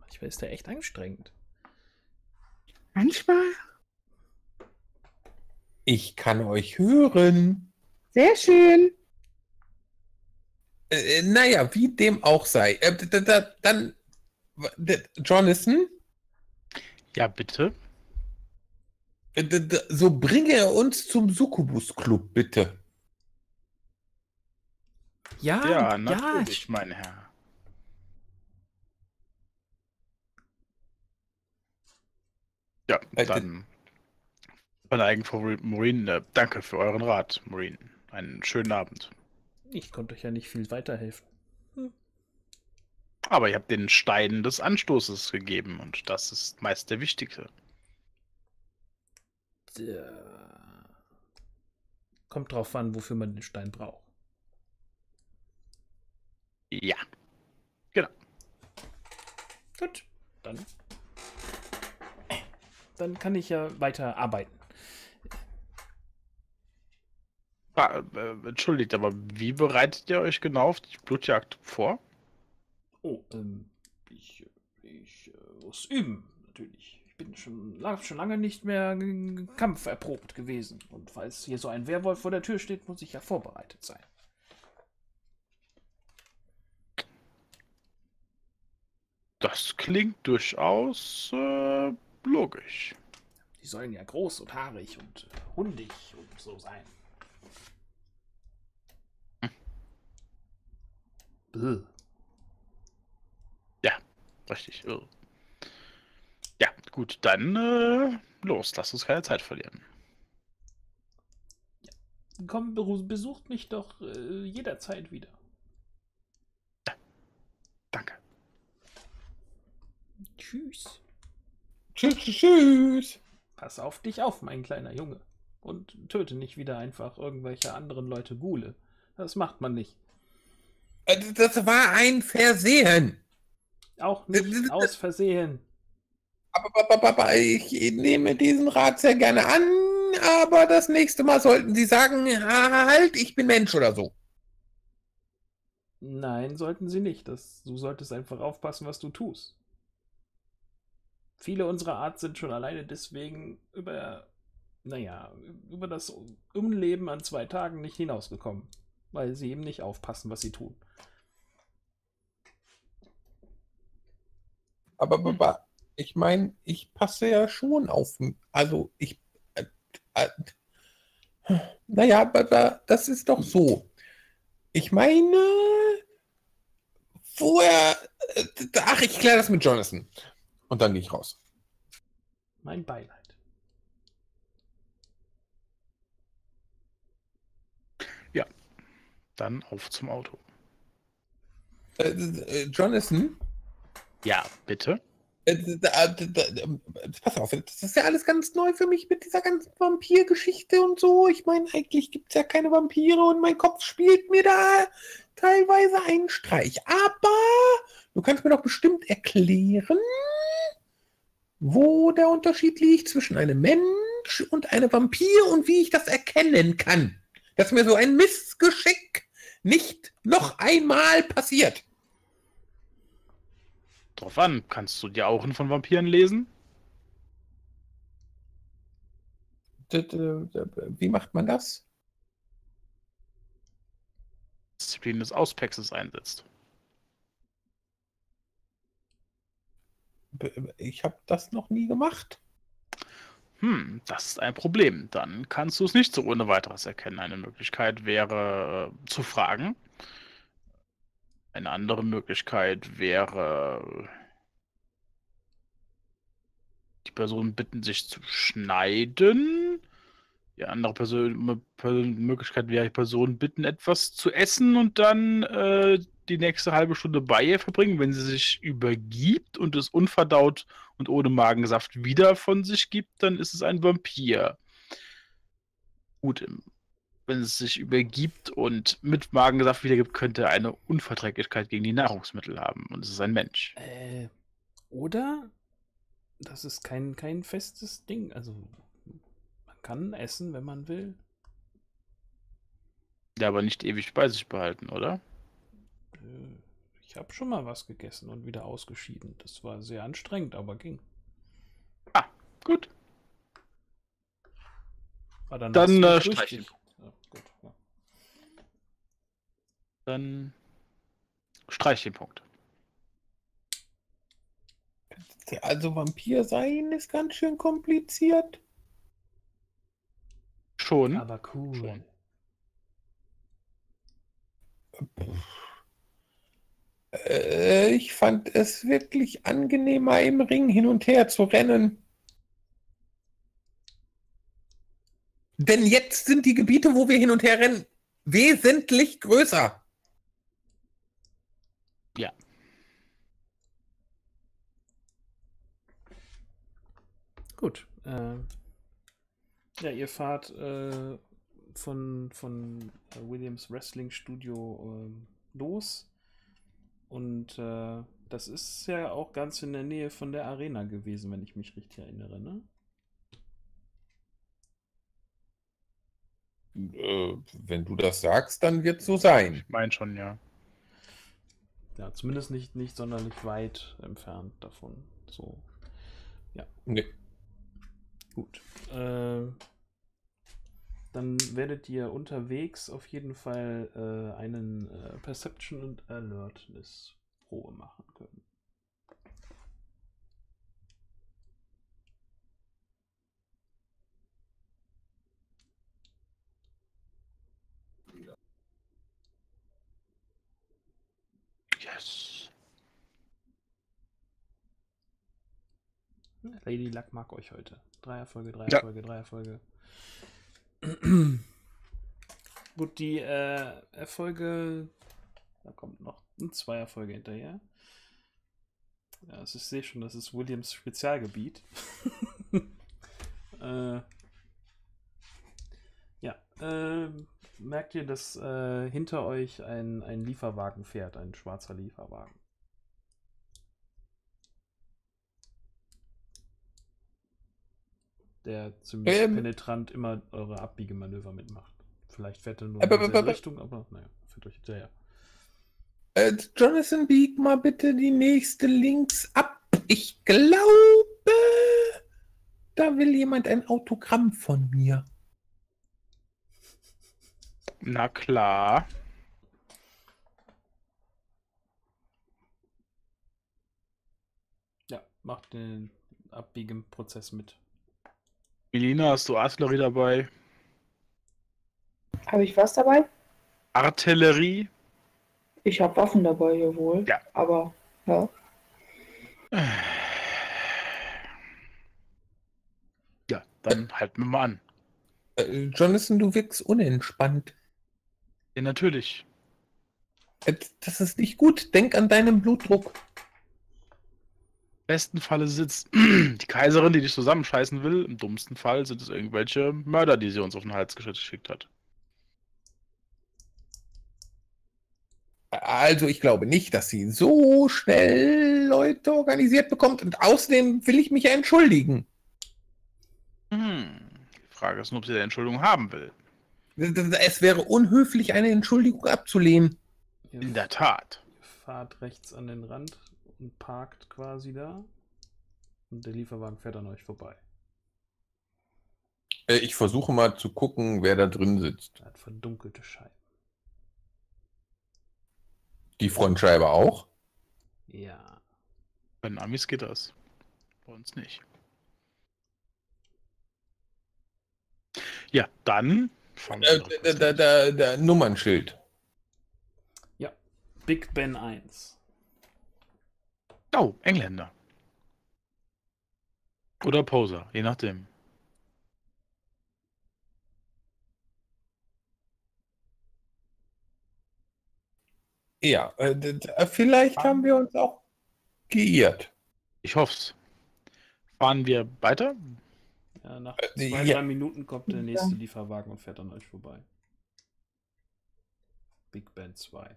Manchmal ist der echt anstrengend. Manchmal? Ich kann euch hören. Sehr schön. Naja, wie dem auch sei. Dann, Jonathan? Ja, bitte. So bringe er uns zum Succubus-Club, bitte. Ja, ja, natürlich, ja, mein Herr. Ja, dann verneigen Frau Maureen. Danke für euren Rat, Maureen. Einen schönen Abend. Ich konnte euch ja nicht viel weiterhelfen. Aber ich habe den Stein des Anstoßes gegeben und das ist meist der wichtigste. Kommt drauf an, wofür man den Stein braucht. Ja, genau. Gut, dann kann ich ja weiter arbeiten. Entschuldigt, aber wie bereitet ihr euch genau auf die Blutjagd vor? Oh, ich muss üben, natürlich. Ich bin schon lange nicht mehr Kampf erprobt gewesen. Und falls hier so ein Werwolf vor der Tür steht, muss ich ja vorbereitet sein. Das klingt durchaus logisch. Die sollen ja groß und haarig und hundig und so sein. Hm. Ja, richtig. Ja, gut, dann los, lass uns keine Zeit verlieren. Ja. Komm, besucht mich doch jederzeit wieder. Ja. Danke. Tschüss. Tschüss, tschüss. Pass auf dich auf, mein kleiner Junge. Und töte nicht wieder einfach irgendwelche anderen Leute Ghule. Das macht man nicht. Das war ein Versehen. Auch nicht aus Versehen. Aber ich nehme diesen Rat sehr gerne an, aber das nächste Mal sollten Sie sagen, halt, ich bin Mensch oder so. Nein, sollten Sie nicht. Du solltest einfach aufpassen, was du tust. Viele unserer Art sind schon alleine deswegen über das Umleben an 2 Tagen nicht hinausgekommen, weil sie eben nicht aufpassen, was sie tun. Aber ich meine, ich passe ja schon auf. Also ich... naja, aber das ist doch so. Ich meine... Vorher... Ach, ich kläre das mit Jonathan. Und dann gehe ich raus. Mein Beileid. Ja, dann auf zum Auto. Jonathan? Ja, bitte? Pass auf, das ist ja alles ganz neu für mich mit dieser ganzen Vampir-Geschichte und so. Ich meine, eigentlich gibt es ja keine Vampire und mein Kopf spielt mir da teilweise einen Streich. Aber du kannst mir doch bestimmt erklären, wo der Unterschied liegt zwischen einem Mensch und einem Vampir und wie ich das erkennen kann. Dass mir so ein Missgeschick nicht noch einmal passiert. Drauf an, kannst du die Augen von Vampiren lesen? Wie macht man das? Disziplin des Auspexes einsetzt. Ich habe das noch nie gemacht. Das ist ein Problem. Dann kannst du es nicht so ohne weiteres erkennen. Eine Möglichkeit wäre zu fragen. Eine andere Möglichkeit wäre, die Person bitten, sich zu schneiden. Die andere Möglichkeit wäre, die Person bitten, etwas zu essen und dann die nächste halbe Stunde bei ihr verbringen, wenn sie sich übergibt und es unverdaut und ohne Magensaft wieder von sich gibt, dann ist es ein Vampir. Gut, wenn es sich übergibt und mit Magensaft wiedergibt, könnte er eine Unverträglichkeit gegen die Nahrungsmittel haben. Und es ist ein Mensch. Oder? Das ist kein festes Ding. Also, man kann essen, wenn man will. Ja, aber nicht ewig bei sich behalten, oder? Ich habe schon mal was gegessen und wieder ausgeschieden. Das war sehr anstrengend, aber ging. Ah, gut. Ah, dann streichen. Ja, gut, ja. Dann streich den Punkt. Also Vampir sein ist ganz schön kompliziert. Schon. Aber cool. Schon. Ich fand es wirklich angenehmer, im Ring hin und her zu rennen. Denn jetzt sind die Gebiete, wo wir hin und her rennen, wesentlich größer. Ja. Gut. Ja, ihr fahrt von Williams Wrestling Studio los. Und das ist ja auch ganz in der Nähe von der Arena gewesen, wenn ich mich richtig erinnere, ne? Wenn du das sagst, dann wird es so sein. Ich meine schon, ja. Ja, zumindest nicht sonderlich weit entfernt davon. So. Ja. Nee. Gut. Dann werdet ihr unterwegs auf jeden Fall einen Perception- und Alertness-Probe machen können. Yes. Lady Luck mag euch heute. 3 Erfolge, 3 Erfolge, 3 Erfolge. Gut, die Erfolge, da kommt noch 2 Erfolge hinterher. Ja, ich sehe schon, das ist Williams Spezialgebiet. Ja, merkt ihr, dass hinter euch ein Lieferwagen fährt, ein schwarzer Lieferwagen. Der ziemlich penetrant immer eure Abbiegemanöver mitmacht. Vielleicht fährt er nur in diese Richtung, aber naja, fährt euch hinterher. Jonathan, bieg mal bitte die nächste links ab. Ich glaube, da will jemand ein Autogramm von mir. Na klar. Ja, macht den Abbiegeprozess mit. Melina, hast du Artillerie dabei? Habe ich was dabei? Artillerie? Ich habe Waffen dabei, jawohl. Ja. Aber, ja. Ja, dann halten wir mal an. Jonathan, du wirkst unentspannt. Ja, natürlich. Das ist nicht gut. Denk an deinen Blutdruck. Im besten Falle sitzt die Kaiserin, die dich zusammenscheißen will. Im dummsten Fall sind es irgendwelche Mörder, die sie uns auf den Hals geschickt hat. Also ich glaube nicht, dass sie so schnell Leute organisiert bekommt. Und außerdem will ich mich ja entschuldigen. Die Frage ist nur, ob sie eine Entschuldigung haben will. Es wäre unhöflich, eine Entschuldigung abzulehnen. In der Tat. Ihr fahrt rechts an den Rand und parkt quasi da und der Lieferwagen fährt an euch vorbei. Ich versuche mal zu gucken, wer da drin sitzt. Er hat verdunkelte Scheiben. Die Frontscheibe auch? Ja. Bei den Amis geht das. Bei uns nicht. Ja, dann... Nummernschild. Ja, Big Ben 1. Oh, Engländer. Oder Poser, je nachdem. Ja, vielleicht haben wir uns auch geirrt. Ich hoffe es. Fahren wir weiter? Ja, nach 2-3 Minuten kommt der nächste Lieferwagen und fährt an euch vorbei. Big Ben 2.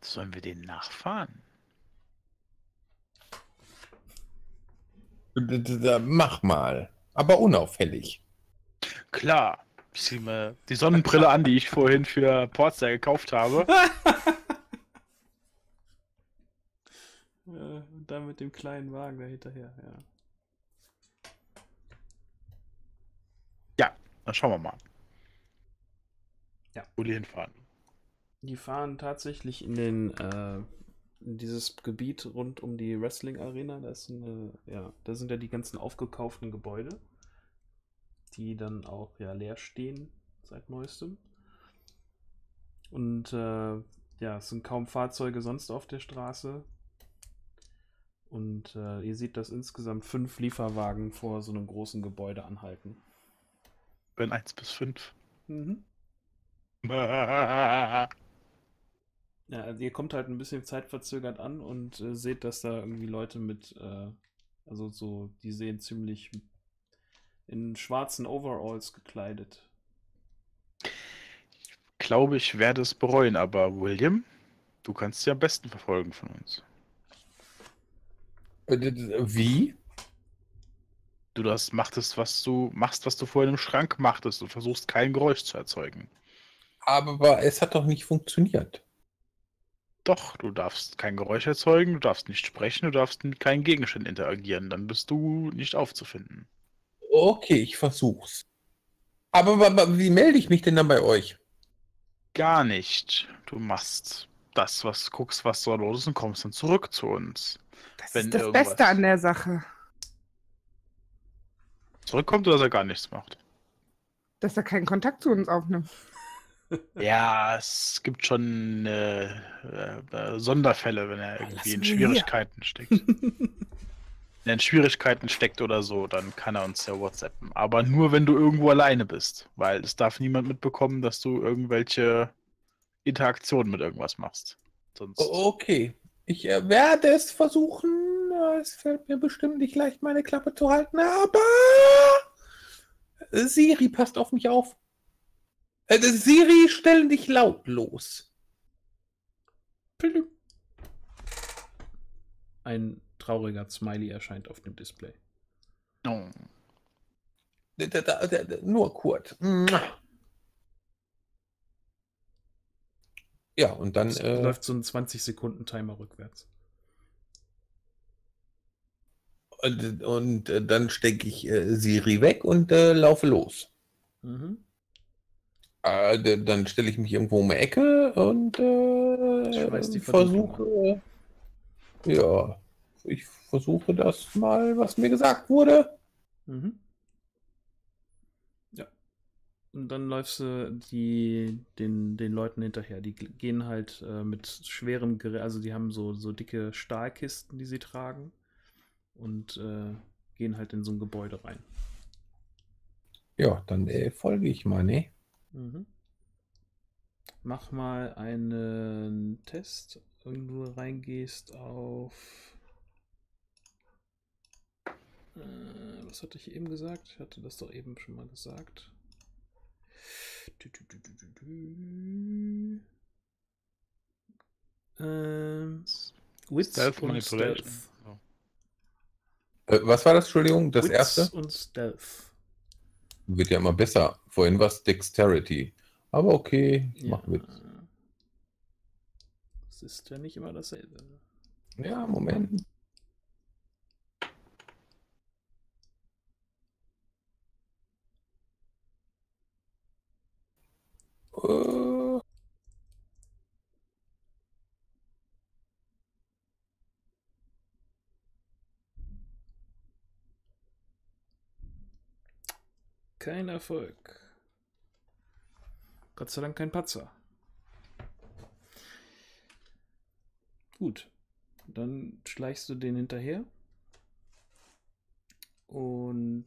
Sollen wir den nachfahren? Mach mal. Aber unauffällig. Klar. Ich ziehe mir die Sonnenbrille an, die ich vorhin für Portstar gekauft habe. Und dann mit dem kleinen Wagen da hinterher, ja. Ja, dann schauen wir mal. Ja. Wo die hinfahren. Die fahren tatsächlich in den in dieses Gebiet rund um die Wrestling-Arena. Da sind ja die ganzen aufgekauften Gebäude, die dann auch ja leer stehen seit neuestem. Und es sind kaum Fahrzeuge sonst auf der Straße. Und ihr seht, dass insgesamt 5 Lieferwagen vor so einem großen Gebäude anhalten. Wenn 1 bis 5. Mhm. Ja, also ihr kommt halt ein bisschen zeitverzögert an und seht, dass da irgendwie Leute mit, die sehen ziemlich in schwarzen Overalls gekleidet. Ich glaube, ich werde es bereuen, aber William, du kannst es ja am besten verfolgen von uns. Wie? Du machst, was du vorhin im Schrank machtest und versuchst kein Geräusch zu erzeugen. Aber es hat doch nicht funktioniert. Doch, du darfst kein Geräusch erzeugen, du darfst nicht sprechen, du darfst mit keinem Gegenstand interagieren, dann bist du nicht aufzufinden. Okay, ich versuch's. Aber wie melde ich mich denn dann bei euch? Gar nicht. Du machst das, guckst, was da los ist und kommst dann zurück zu uns. Das ist das Beste an der Sache. Zurückkommt oder dass er gar nichts macht? Dass er keinen Kontakt zu uns aufnimmt. Ja, es gibt schon Sonderfälle, wenn er irgendwie in Schwierigkeiten steckt. Wenn er in Schwierigkeiten steckt oder so, dann kann er uns ja WhatsAppen. Aber nur, wenn du irgendwo alleine bist. Weil es darf niemand mitbekommen, dass du irgendwelche Interaktionen mit irgendwas machst. Sonst... Okay, ich werde es versuchen. Es fällt mir bestimmt nicht leicht, meine Klappe zu halten. Aber Siri passt auf mich auf. Siri, stell dich lautlos. Ein trauriger Smiley erscheint auf dem Display. Oh. Nur kurz. Ja, und dann... läuft so ein 20-Sekunden-Timer rückwärts. Und dann stecke ich Siri weg und laufe los. Mhm. Dann stelle ich mich irgendwo um die Ecke und ich versuche das mal, was mir gesagt wurde. Mhm. Ja. Und dann läufst du den Leuten hinterher. Die gehen halt mit schwerem Gerät, also die haben so dicke Stahlkisten, die sie tragen und gehen halt in so ein Gebäude rein. Ja, dann folge ich mal, ne? Mhm. Mach mal einen Test, wenn du reingehst auf... was hatte ich eben gesagt? Ich hatte das doch eben schon mal gesagt. Witz und Stealth. Was war das? Entschuldigung, das erste? Witz und Stealth. Wird ja immer besser. Vorhin war es Dexterity. Aber okay, ich mach mit. Das ist ja nicht immer dasselbe. Ja, Moment. Kein Erfolg. Gott sei Dank kein Patzer. Gut, dann schleichst du den hinterher und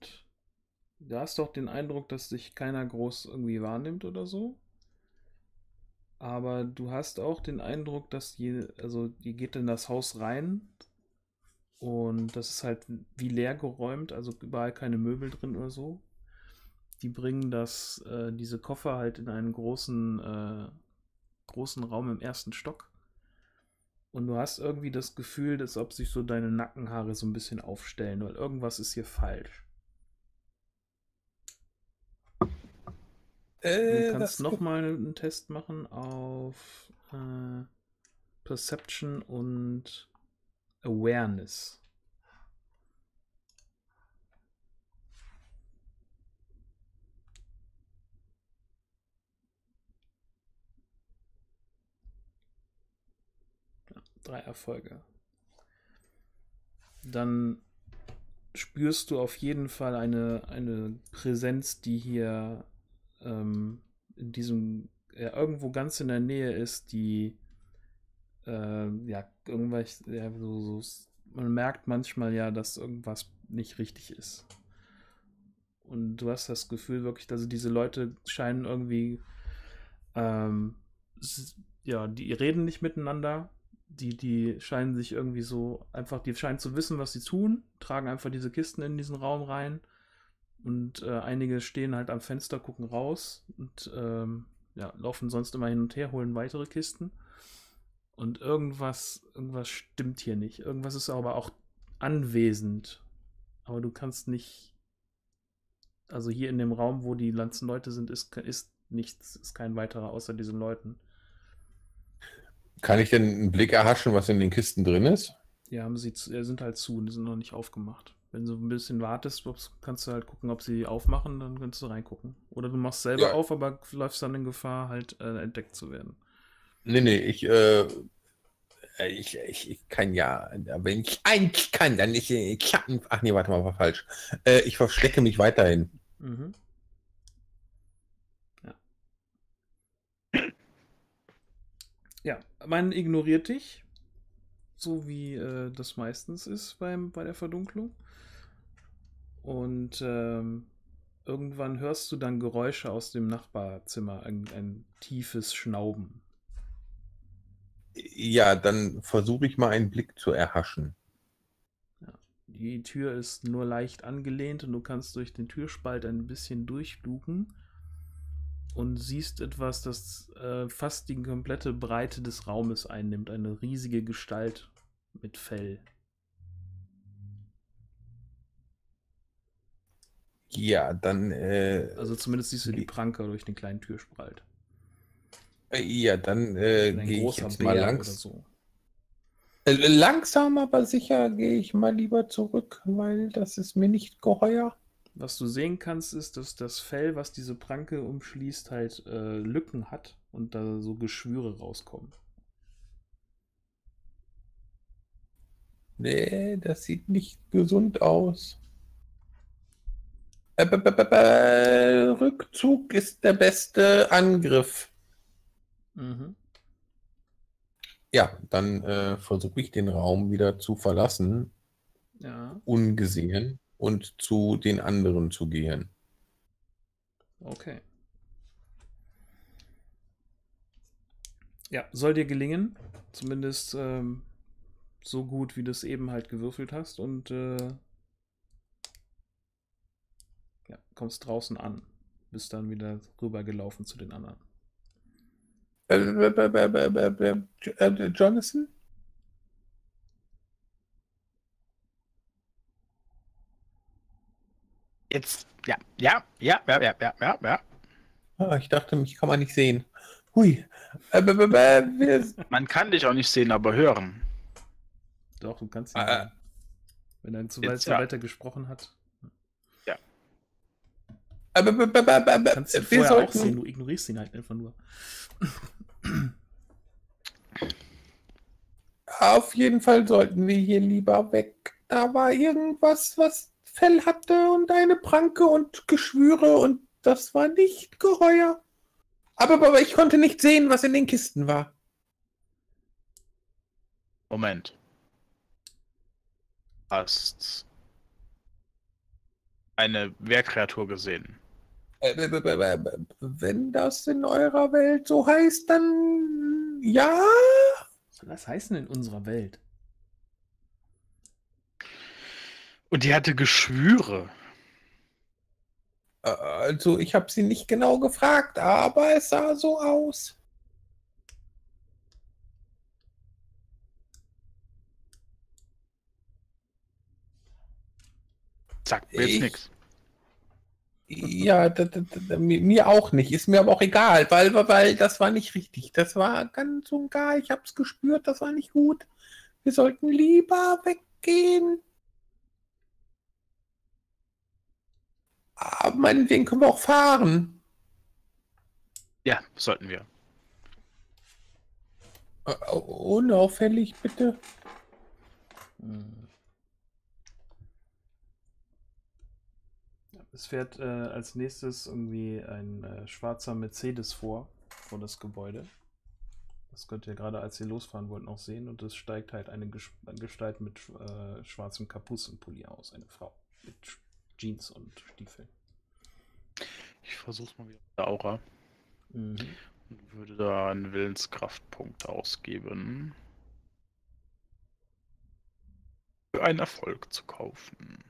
da hast du auch den Eindruck, dass dich keiner groß irgendwie wahrnimmt oder so. Aber du hast auch den Eindruck, dass die geht in das Haus rein und das ist halt wie leer geräumt, also überall keine Möbel drin oder so. Die bringen diese Koffer halt in einen großen Raum im ersten Stock. Und du hast irgendwie das Gefühl, dass ob sich so deine Nackenhaare so ein bisschen aufstellen, weil irgendwas ist hier falsch. Du kannst nochmal einen Test machen auf Perception und Awareness. Ja, 3 Erfolge. Dann spürst du auf jeden Fall eine Präsenz, die hier irgendwo ganz in der Nähe ist, die man merkt manchmal ja, dass irgendwas nicht richtig ist. Und du hast das Gefühl wirklich, dass diese Leute scheinen irgendwie die reden nicht miteinander, die scheinen sich irgendwie so einfach, die scheinen zu wissen, was sie tun, tragen einfach diese Kisten in diesen Raum rein. Und einige stehen halt am Fenster, gucken raus und laufen sonst immer hin und her, holen weitere Kisten. Und irgendwas stimmt hier nicht. Irgendwas ist aber auch anwesend. Aber du kannst nicht... Also hier in dem Raum, wo die ganzen Leute sind, ist nichts, ist kein weiterer außer diesen Leuten. Kann ich denn einen Blick erhaschen, was in den Kisten drin ist? Ja, sind halt zu, die sind noch nicht aufgemacht. Wenn du ein bisschen wartest, kannst du halt gucken, ob sie aufmachen, dann kannst du reingucken. Oder du machst selber auf, aber läufst dann in Gefahr, halt entdeckt zu werden. Nee, ich kann ja, wenn ich eigentlich kann, dann war falsch. Ich verstecke mich weiterhin. Mhm. Ja. Ja, man ignoriert dich, so wie das meistens ist bei der Verdunklung. Und irgendwann hörst du dann Geräusche aus dem Nachbarzimmer, ein tiefes Schnauben. Ja, dann versuche ich mal einen Blick zu erhaschen. Ja, die Tür ist nur leicht angelehnt und du kannst durch den Türspalt ein bisschen durchluken und siehst etwas, das fast die komplette Breite des Raumes einnimmt. Eine riesige Gestalt mit Fell. Ja, dann... also zumindest siehst du die Pranke durch den kleinen Türspalt. Ja, dann gehe ich jetzt mal langsam. Langsam, aber sicher gehe ich mal lieber zurück, weil das ist mir nicht geheuer. Was du sehen kannst, ist, dass das Fell, was diese Pranke umschließt, halt Lücken hat und da so Geschwüre rauskommen. Nee, das sieht nicht gesund aus. Rückzug ist der beste Angriff. Mhm. Ja, dann versuche ich den Raum wieder zu verlassen, ungesehen, und zu den anderen zu gehen. Okay. Ja, soll dir gelingen, zumindest so gut, wie du es eben halt gewürfelt hast, und kommst draußen an, bist dann wieder rübergelaufen zu den anderen. Jonathan? Jetzt, ja. Oh, ich dachte, mich kann man nicht sehen. Hui. Man kann dich auch nicht sehen, aber hören. Doch, du kannst ihn sehen. Wenn er zu weiter gesprochen hat. Ja. Du kannst ihn vorher auch sehen, du ignorierst ihn halt einfach nur. Auf jeden Fall sollten wir hier lieber weg. Da war irgendwas, was Fell hatte und eine Pranke und Geschwüre und das war nicht geheuer. Aber ich konnte nicht sehen, was in den Kisten war. Moment. Hast eine Wehrkreatur gesehen? Wenn das in eurer Welt so heißt, dann ja. Was soll das heißen in unserer Welt? Und die hatte Geschwüre. Also ich habe sie nicht genau gefragt, aber es sah so aus. Sagt mir jetzt nichts. Ja, mir auch nicht. Ist mir aber auch egal, weil das war nicht richtig. Das war ganz und gar, ich habe es gespürt, das war nicht gut. Wir sollten lieber weggehen. Aber meinetwegen können wir auch fahren. Ja, sollten wir. Unauffällig, bitte. Es fährt als nächstes irgendwie ein schwarzer Mercedes vor das Gebäude. Das könnt ihr gerade, als ihr losfahren wollten, auch sehen. Und es steigt halt eine Gestalt mit schwarzem Kapuzenpulli aus. Eine Frau mit Jeans und Stiefeln. Ich versuch's mal wieder mit der Aura. Und würde da einen Willenskraftpunkt ausgeben. Für einen Erfolg zu kaufen.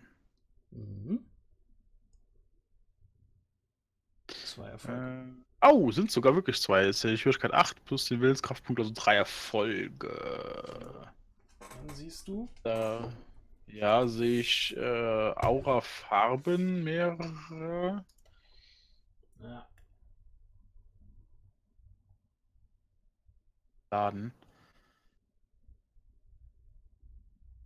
2 Erfolge. Sind sogar wirklich 2. Jetzt hätte ich Schwierigkeit 8 plus den Willenskraftpunkt, also 3 Erfolge. Dann siehst du? Ja, sehe ich Aurafarben mehrere. Ja. Laden.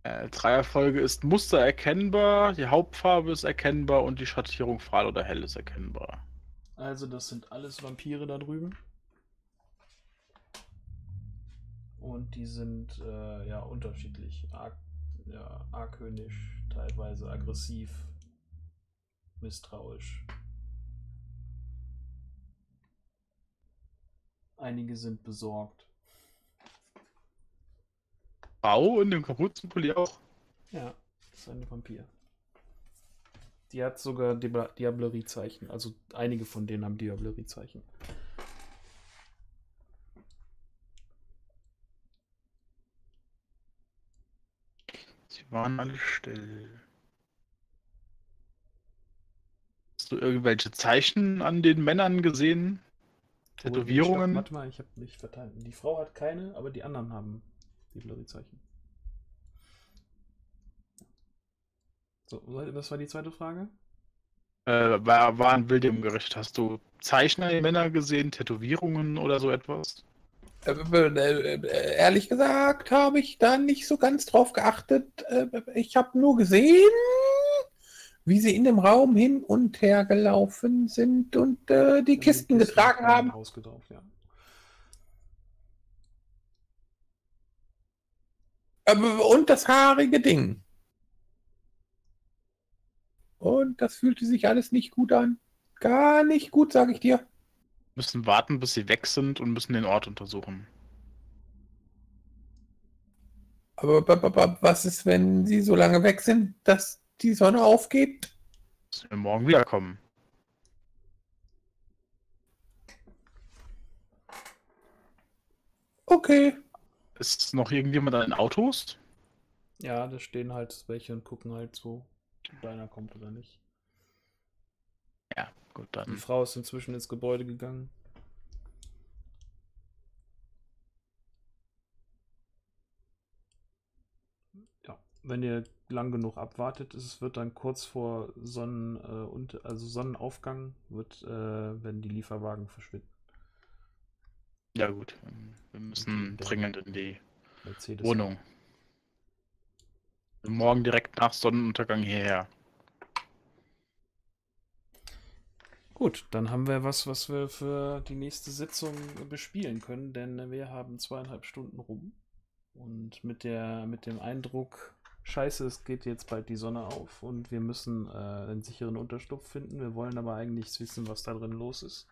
3 Erfolge ist Muster erkennbar, die Hauptfarbe ist erkennbar und die Schattierung fahl oder hell ist erkennbar. Also das sind alles Vampire da drüben. Und die sind ja unterschiedlich. Argwöhnisch, teilweise aggressiv, misstrauisch. Einige sind besorgt. Frau in dem Kapuzenpulli auch? Ja, das ist eine Vampir. Die hat sogar Diablerie-Zeichen. Also einige von denen haben Diablerie-Zeichen. Sie waren alle still. Hast du irgendwelche Zeichen an den Männern gesehen? Tätowierungen? Warte mal, ich habe mich vertan. Die Frau hat keine, aber die anderen haben Diablerie-Zeichen. So, was war die zweite Frage? War ein Bild im Gericht. Hast du Männer gesehen, Tätowierungen oder so etwas? Ehrlich gesagt habe ich da nicht so ganz drauf geachtet. Ich habe nur gesehen, wie sie in dem Raum hin und her gelaufen sind und die Kisten getragen haben. Ja. Und das haarige Ding. Und das fühlte sich alles nicht gut an. Gar nicht gut, sage ich dir. Wir müssen warten, bis sie weg sind und müssen den Ort untersuchen. Aber was ist, wenn sie so lange weg sind, dass die Sonne aufgeht? Müssen wir morgen wiederkommen. Okay. Ist noch irgendjemand an den Autos? Ja, da stehen halt welche und gucken halt so. Deiner kommt oder nicht. Ja, gut, dann. Die Frau ist inzwischen ins Gebäude gegangen. Ja, wenn ihr lang genug abwartet, wird dann kurz vor Sonnenaufgang, werden die Lieferwagen verschwinden. Ja gut, wir müssen dringend in die Wohnung. Morgen direkt nach Sonnenuntergang hierher. Gut, dann haben wir was wir für die nächste Sitzung bespielen können, denn wir haben 2,5 Stunden rum. Und mit dem Eindruck, scheiße, es geht jetzt bald die Sonne auf und wir müssen einen sicheren Unterschlupf finden. Wir wollen aber eigentlich wissen, was da drin los ist.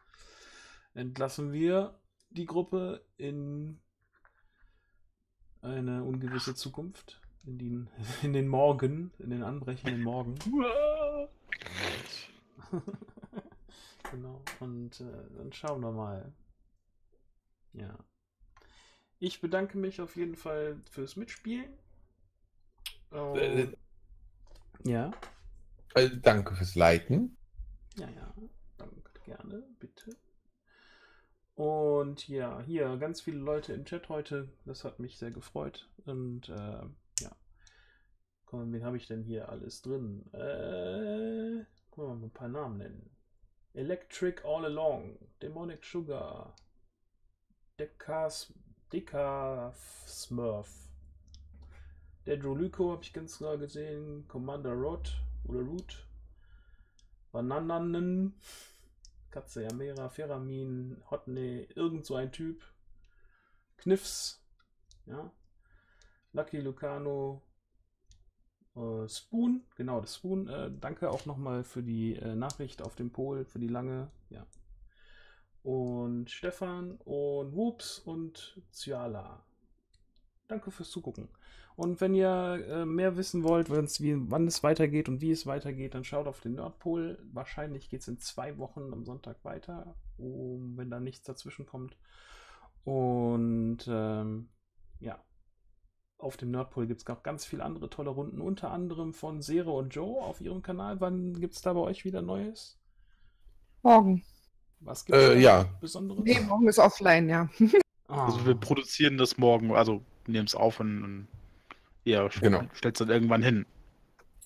Entlassen wir die Gruppe in eine ungewisse Zukunft, in den Morgen, in den anbrechenden Morgen. Genau, und dann schauen wir mal. Ja. Ich bedanke mich auf jeden Fall fürs Mitspielen. Ja. Danke fürs Leiten. Ja, danke, gerne, bitte. Und ja, hier ganz viele Leute im Chat heute. Das hat mich sehr gefreut. Und ja. Komm, wen habe ich denn hier alles drin? Können wir mal ein paar Namen nennen. Electric All Along, Demonic Sugar, Deka Smurf, Dedro Lyco habe ich ganz klar gesehen, Commander Rod oder Root, Banananen, Katze Yamera, Feramin, Hotney, irgend so ein Typ, Kniffs, ja, Lucky Lucano, Spoon, genau, das Spoon. Danke auch nochmal für die Nachricht auf dem Pol, für die lange, ja. Und Stefan und Whoops und Ciala. Danke fürs Zugucken. Und wenn ihr mehr wissen wollt, wann es weitergeht und wie es weitergeht, dann schaut auf den Nerdpol. Wahrscheinlich geht es in 2 Wochen am Sonntag weiter, wenn da nichts dazwischen kommt. Und ja. Auf dem Nerdpol gibt es auch ganz viele andere tolle Runden, unter anderem von Sere und Joe auf ihrem Kanal. Wann gibt es da bei euch wieder Neues? Morgen. Was gibt es ja. Besonderes? Nee, morgen ist offline, ja. Ah. Also wir produzieren das morgen, also nehmen es auf und ihr stellt es dann irgendwann hin.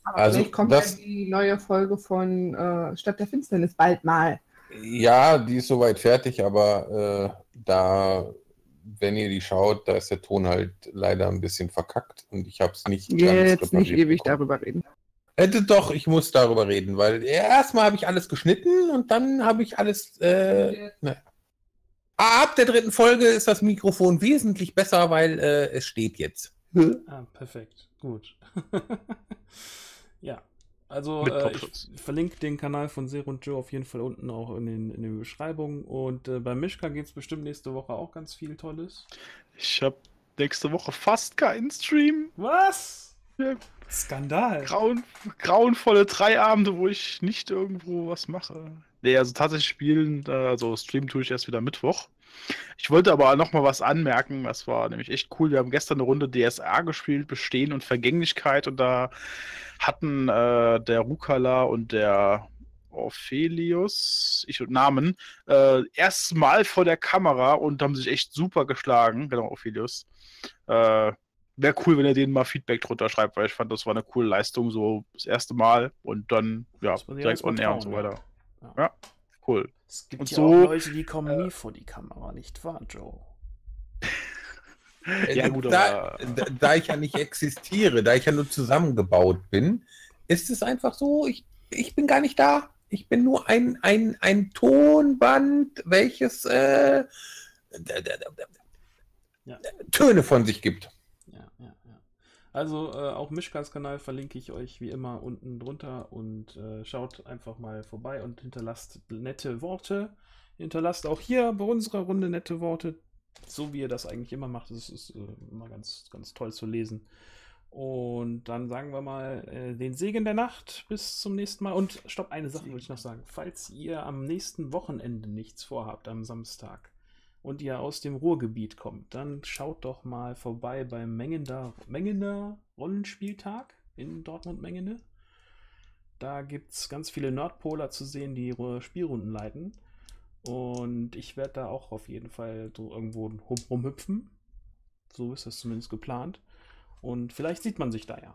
Aber also vielleicht kommt das, ja, die neue Folge von Stadt der Finsternis bald mal. Ja, die ist soweit fertig, aber da... Wenn ihr die schaut, da ist der Ton halt leider ein bisschen verkackt und ich habe es nicht jetzt nicht ewig bekommen. Darüber reden. Hätte doch, ich muss darüber reden, weil erstmal habe ich alles geschnitten und dann habe ich alles... Ab der 3. Folge ist das Mikrofon wesentlich besser, weil es steht jetzt. Ah, perfekt, gut. Ja, also ich verlinke den Kanal von Sere und Joe auf jeden Fall unten auch in den Beschreibungen. Und bei Mischka geht es bestimmt nächste Woche auch ganz viel Tolles. Ich habe nächste Woche fast keinen Stream. Was? Skandal. Grauenvolle 3 Abende, wo ich nicht irgendwo was mache. Nee, also tatsächlich spielen, also Stream tue ich erst wieder Mittwoch. Ich wollte aber nochmal was anmerken, das war nämlich echt cool. Wir haben gestern eine Runde DSA gespielt, Bestehen und Vergänglichkeit, und da hatten der Rukala und der Orphelius, ich und Namen, erstes Mal vor der Kamera und haben sich echt super geschlagen. Genau, Orphelius. Wäre cool, wenn ihr denen mal Feedback drunter schreibt, weil ich fand, das war eine coole Leistung, so das erste Mal und dann, ja, direkt on air und so weiter. Ja, ja, cool. Es gibt ja auch Leute, die kommen nie vor die Kamera, nicht wahr, Joe? Ja, gut, da ich ja nicht existiere, da ich ja nur zusammengebaut bin, ist es einfach so, ich bin gar nicht da. Ich bin nur ein Tonband, welches ja. Töne von sich gibt. Ja. Also auch Mischkas Kanal verlinke ich euch wie immer unten drunter und schaut einfach mal vorbei und hinterlasst nette Worte. Hinterlasst auch hier bei unserer Runde nette Worte, so wie ihr das eigentlich immer macht. Das ist immer ganz, ganz toll zu lesen. Und dann sagen wir mal den Segen der Nacht. Bis zum nächsten Mal. Und stopp, eine Sache wollte ich noch sagen. Falls ihr am nächsten Wochenende nichts vorhabt, am Samstag, und ihr aus dem Ruhrgebiet kommt, dann schaut doch mal vorbei beim Mengener Rollenspieltag in Dortmund-Mengene. Da gibt es ganz viele Nerdpoler zu sehen, die ihre Spielrunden leiten. Und ich werde da auch auf jeden Fall so irgendwo rumhüpfen. So ist das zumindest geplant. Und vielleicht sieht man sich da ja.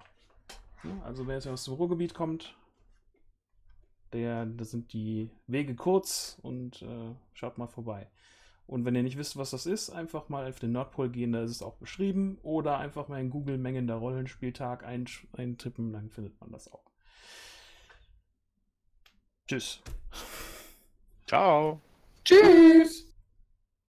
Also wer jetzt aus dem Ruhrgebiet kommt, da sind die Wege kurz und schaut mal vorbei. Und wenn ihr nicht wisst, was das ist, einfach mal auf den Nordpol gehen, da ist es auch beschrieben. Oder einfach mal in Google Mengener Rollenspieltag eintippen, dann findet man das auch. Tschüss. Ciao. Tschüss.